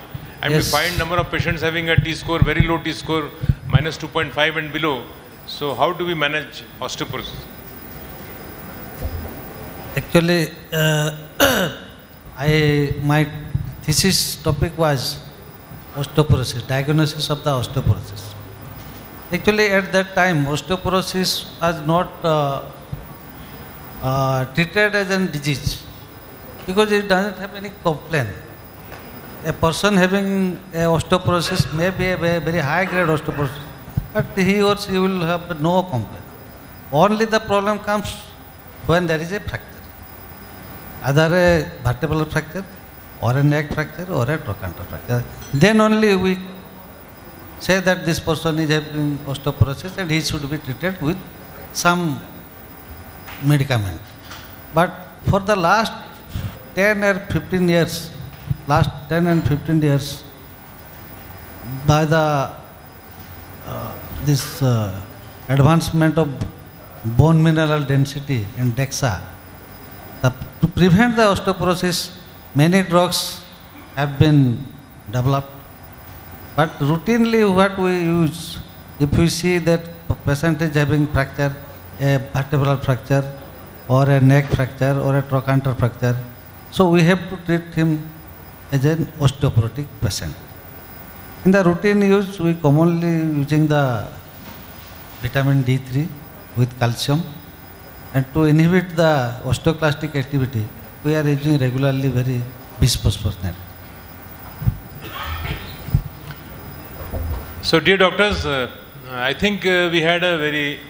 and we find number of patients having a T-score, very low T-score, minus 2.5 and below. So how do we manage osteoporosis? Actually, my thesis topic was osteoporosis, diagnosis of the osteoporosis. Actually, at that time, osteoporosis was not treated as a disease because it doesn't have any complaint. A person having osteoporosis may be a very high-grade osteoporosis, but he or she will have no complaint. Only the problem comes when there is a fracture, either a vertebral fracture or a neck fracture or a trochanter fracture. Then only we say that this person is having osteoporosis and he should be treated with some medicament. But for the last 10 and 15 years, by the this advancement of bone mineral density in DEXA, the prevent the osteoporosis, many drugs have been developed. But routinely what we use, if we see that patient is having fracture, a vertebral fracture or a neck fracture or a trochanter fracture, so we have to treat him as an osteoporotic patient. In the routine use, we commonly using the vitamin D3 with calcium, and to inhibit the osteoclastic activity, we are using regularly very bisphosphonate. So dear doctors, I think we had a very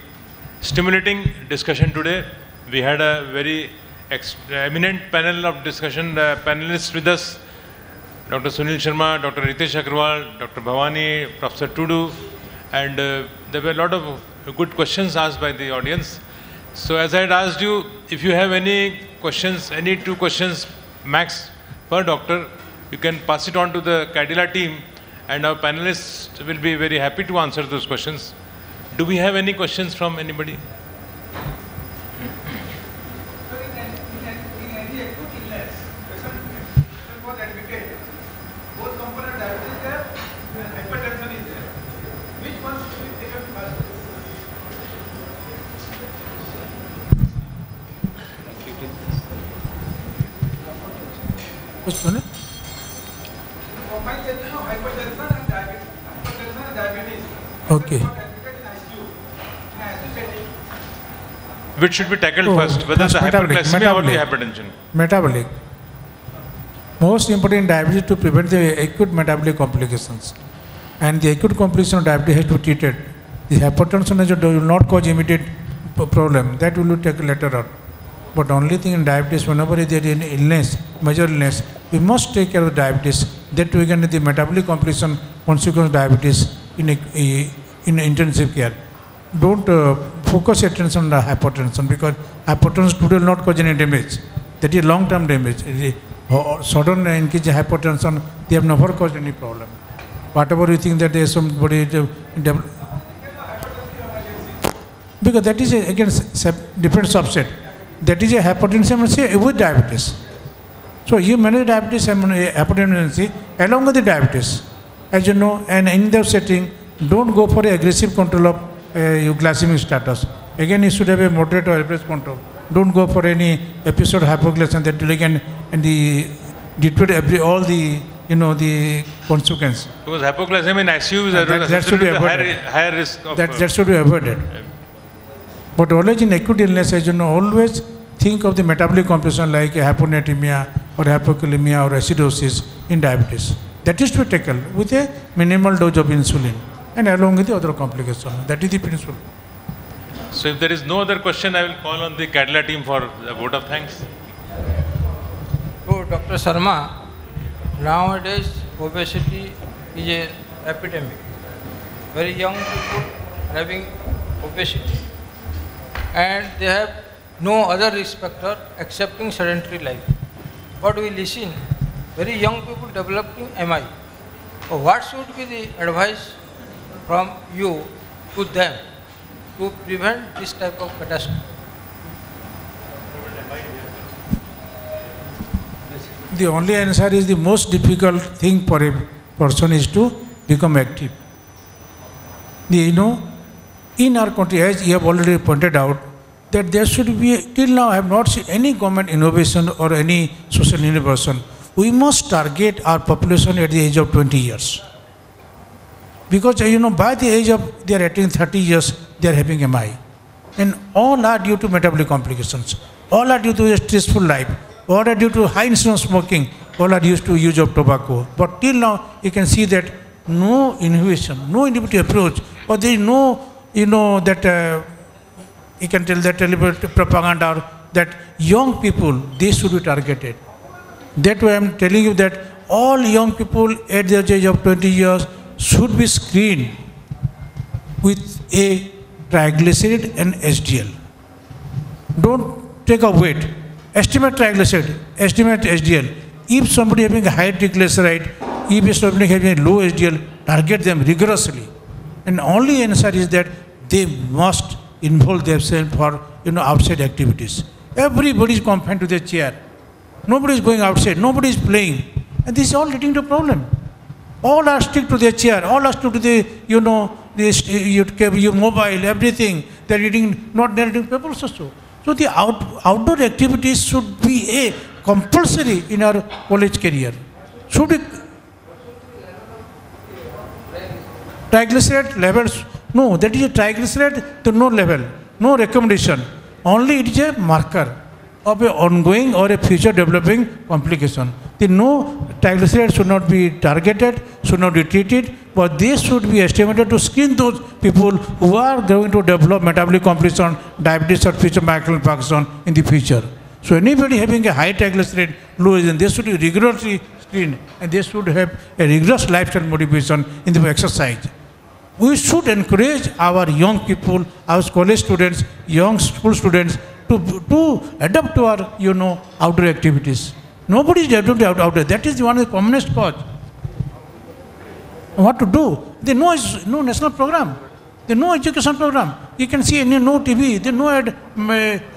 stimulating discussion today. We had a very eminent panel of discussion, panelists with us, Dr. Sunil Sharma, Dr. Ritesh Agrawal, Dr. Bhavani, Professor Tudu, and there were a lot of good questions asked by the audience. So as I had asked you, if you have any questions, any two questions max per doctor, you can pass it on to the Cadila team and our panelists will be very happy to answer those questions. Do we have any questions from anybody? Okay. Which should be tackled first, whether it's hyperglycemia or the hypertension? Metabolic. Most important in diabetes to prevent the acute metabolic complications. And the acute complication of diabetes has to be treated. The hypertension will not cause immediate problem. That will be taken later on. But only thing in diabetes, whenever there is an illness, major illness, we must take care of diabetes. That we can do the metabolic complication, consequence diabetes in intensive care. Don't focus attention on the hypertension, because hypertension today will not cause any damage. That is long-term damage. Sudden increase in hypertension, they have never caused any problem. Whatever you think that there is somebody... Because that is, again, different subset. That is a hypertension with diabetes. So you manage diabetes and hypertension along with the diabetes. As you know, and in that setting, don't go for aggressive control of your glycemic status. Again, you should have a moderate or average control. Don't go for any episode hypoglycemia that will again and the deteriorate all the the consequences. Because hypoglycemia in ICU is that should be avoided. Higher risk of that should be avoided. But always in acute illness, as you know, always think of the metabolic complication like hyponatremia or hyperkalemia or acidosis in diabetes. That is to be tackled with a minimal dose of insulin and along with the other complications. That is the principle. So if there is no other question, I will call on the Cadila team for a vote of thanks. So Dr. Sharma, nowadays obesity is an epidemic. Very young people having obesity, and they have no other risk factor excepting sedentary life. But we listen, very young people developing MI. So what should be the advice from you to them to prevent this type of catastrophe? The only answer is the most difficult thing for a person is to become active. You know, in our country, as you have already pointed out, that there should be, till now I have not seen any government innovation or any social innovation. We must target our population at the age of 20 years. Because, you know, by the age of, they are at 30 years, they are having MI. And all are due to metabolic complications. All are due to a stressful life. All are due to high incidence smoking. All are due to use of tobacco. But till now, you can see that no innovation, no innovative approach, or there is no, that you can tell that propaganda or that young people, they should be targeted. That way I am telling you that all young people at the age of 20 years should be screened with a triglyceride and HDL. Don't take a weight. Estimate triglyceride, estimate HDL. If somebody having a high triglyceride, if somebody having a low HDL, target them rigorously. And only answer is that they must involve themselves for outside activities. Everybody is confined to their chair. Nobody is going outside. Nobody is playing. And this is all leading to a problem. All are stuck to their chair. All are stuck to the, you know, this, your mobile, everything. They are eating, not narrating papers also. So the outdoor activities should be a compulsory in our college career. Should it? Triglyceride levels. No, that is a triglyceride to no level. No recommendation. Only it is a marker of an ongoing or a future developing complication. The no triglycerides should not be targeted, should not be treated, but they should be estimated to screen those people who are going to develop metabolic complication, diabetes or future Parkinson in the future. So anybody having a high triglyceride, low insulin, they should be rigorously screened and they should have a rigorous lifestyle motivation in the exercise. We should encourage our young people, our college students, young school students, to adapt to our, you know, outdoor activities. Nobody is adapting to outdoor. That is one of the commonest cause. What to do? There is no national program. There is no education program. You can see no TV. There is no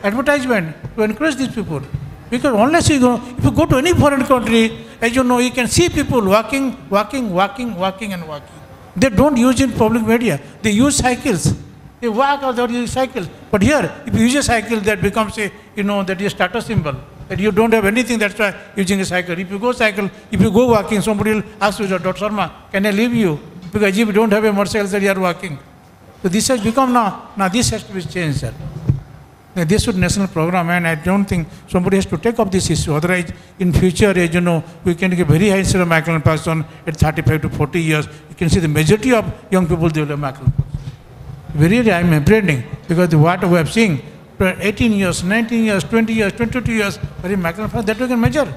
advertisement to encourage these people. Because unless you go, if you go to any foreign country, as you know, you can see people walking. They don't use in public media. They use cycles. They walk or they use cycles. But here, if you use a cycle, that becomes a, you know, that is a status symbol. That you don't have anything, that's why using a cycle. If you go cycle, if you go walking, somebody will ask you, Dr. Sharma, can I leave you? Because if you don't have a motorcycle, that you are walking. So this has become now this has to be changed, sir. Now, this is a national program, and I don't think somebody has to take up this issue. Otherwise, in future, as you know, we can get very high incidence of MacLeod person at 35 to 40 years. You can see the majority of young people develop MacLeod. Very, I am apprehending because what we have seen, 18 years, 19 years, 20 years, 22 years, very MacLeod, that we can measure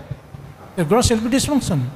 the gross LP dysfunction.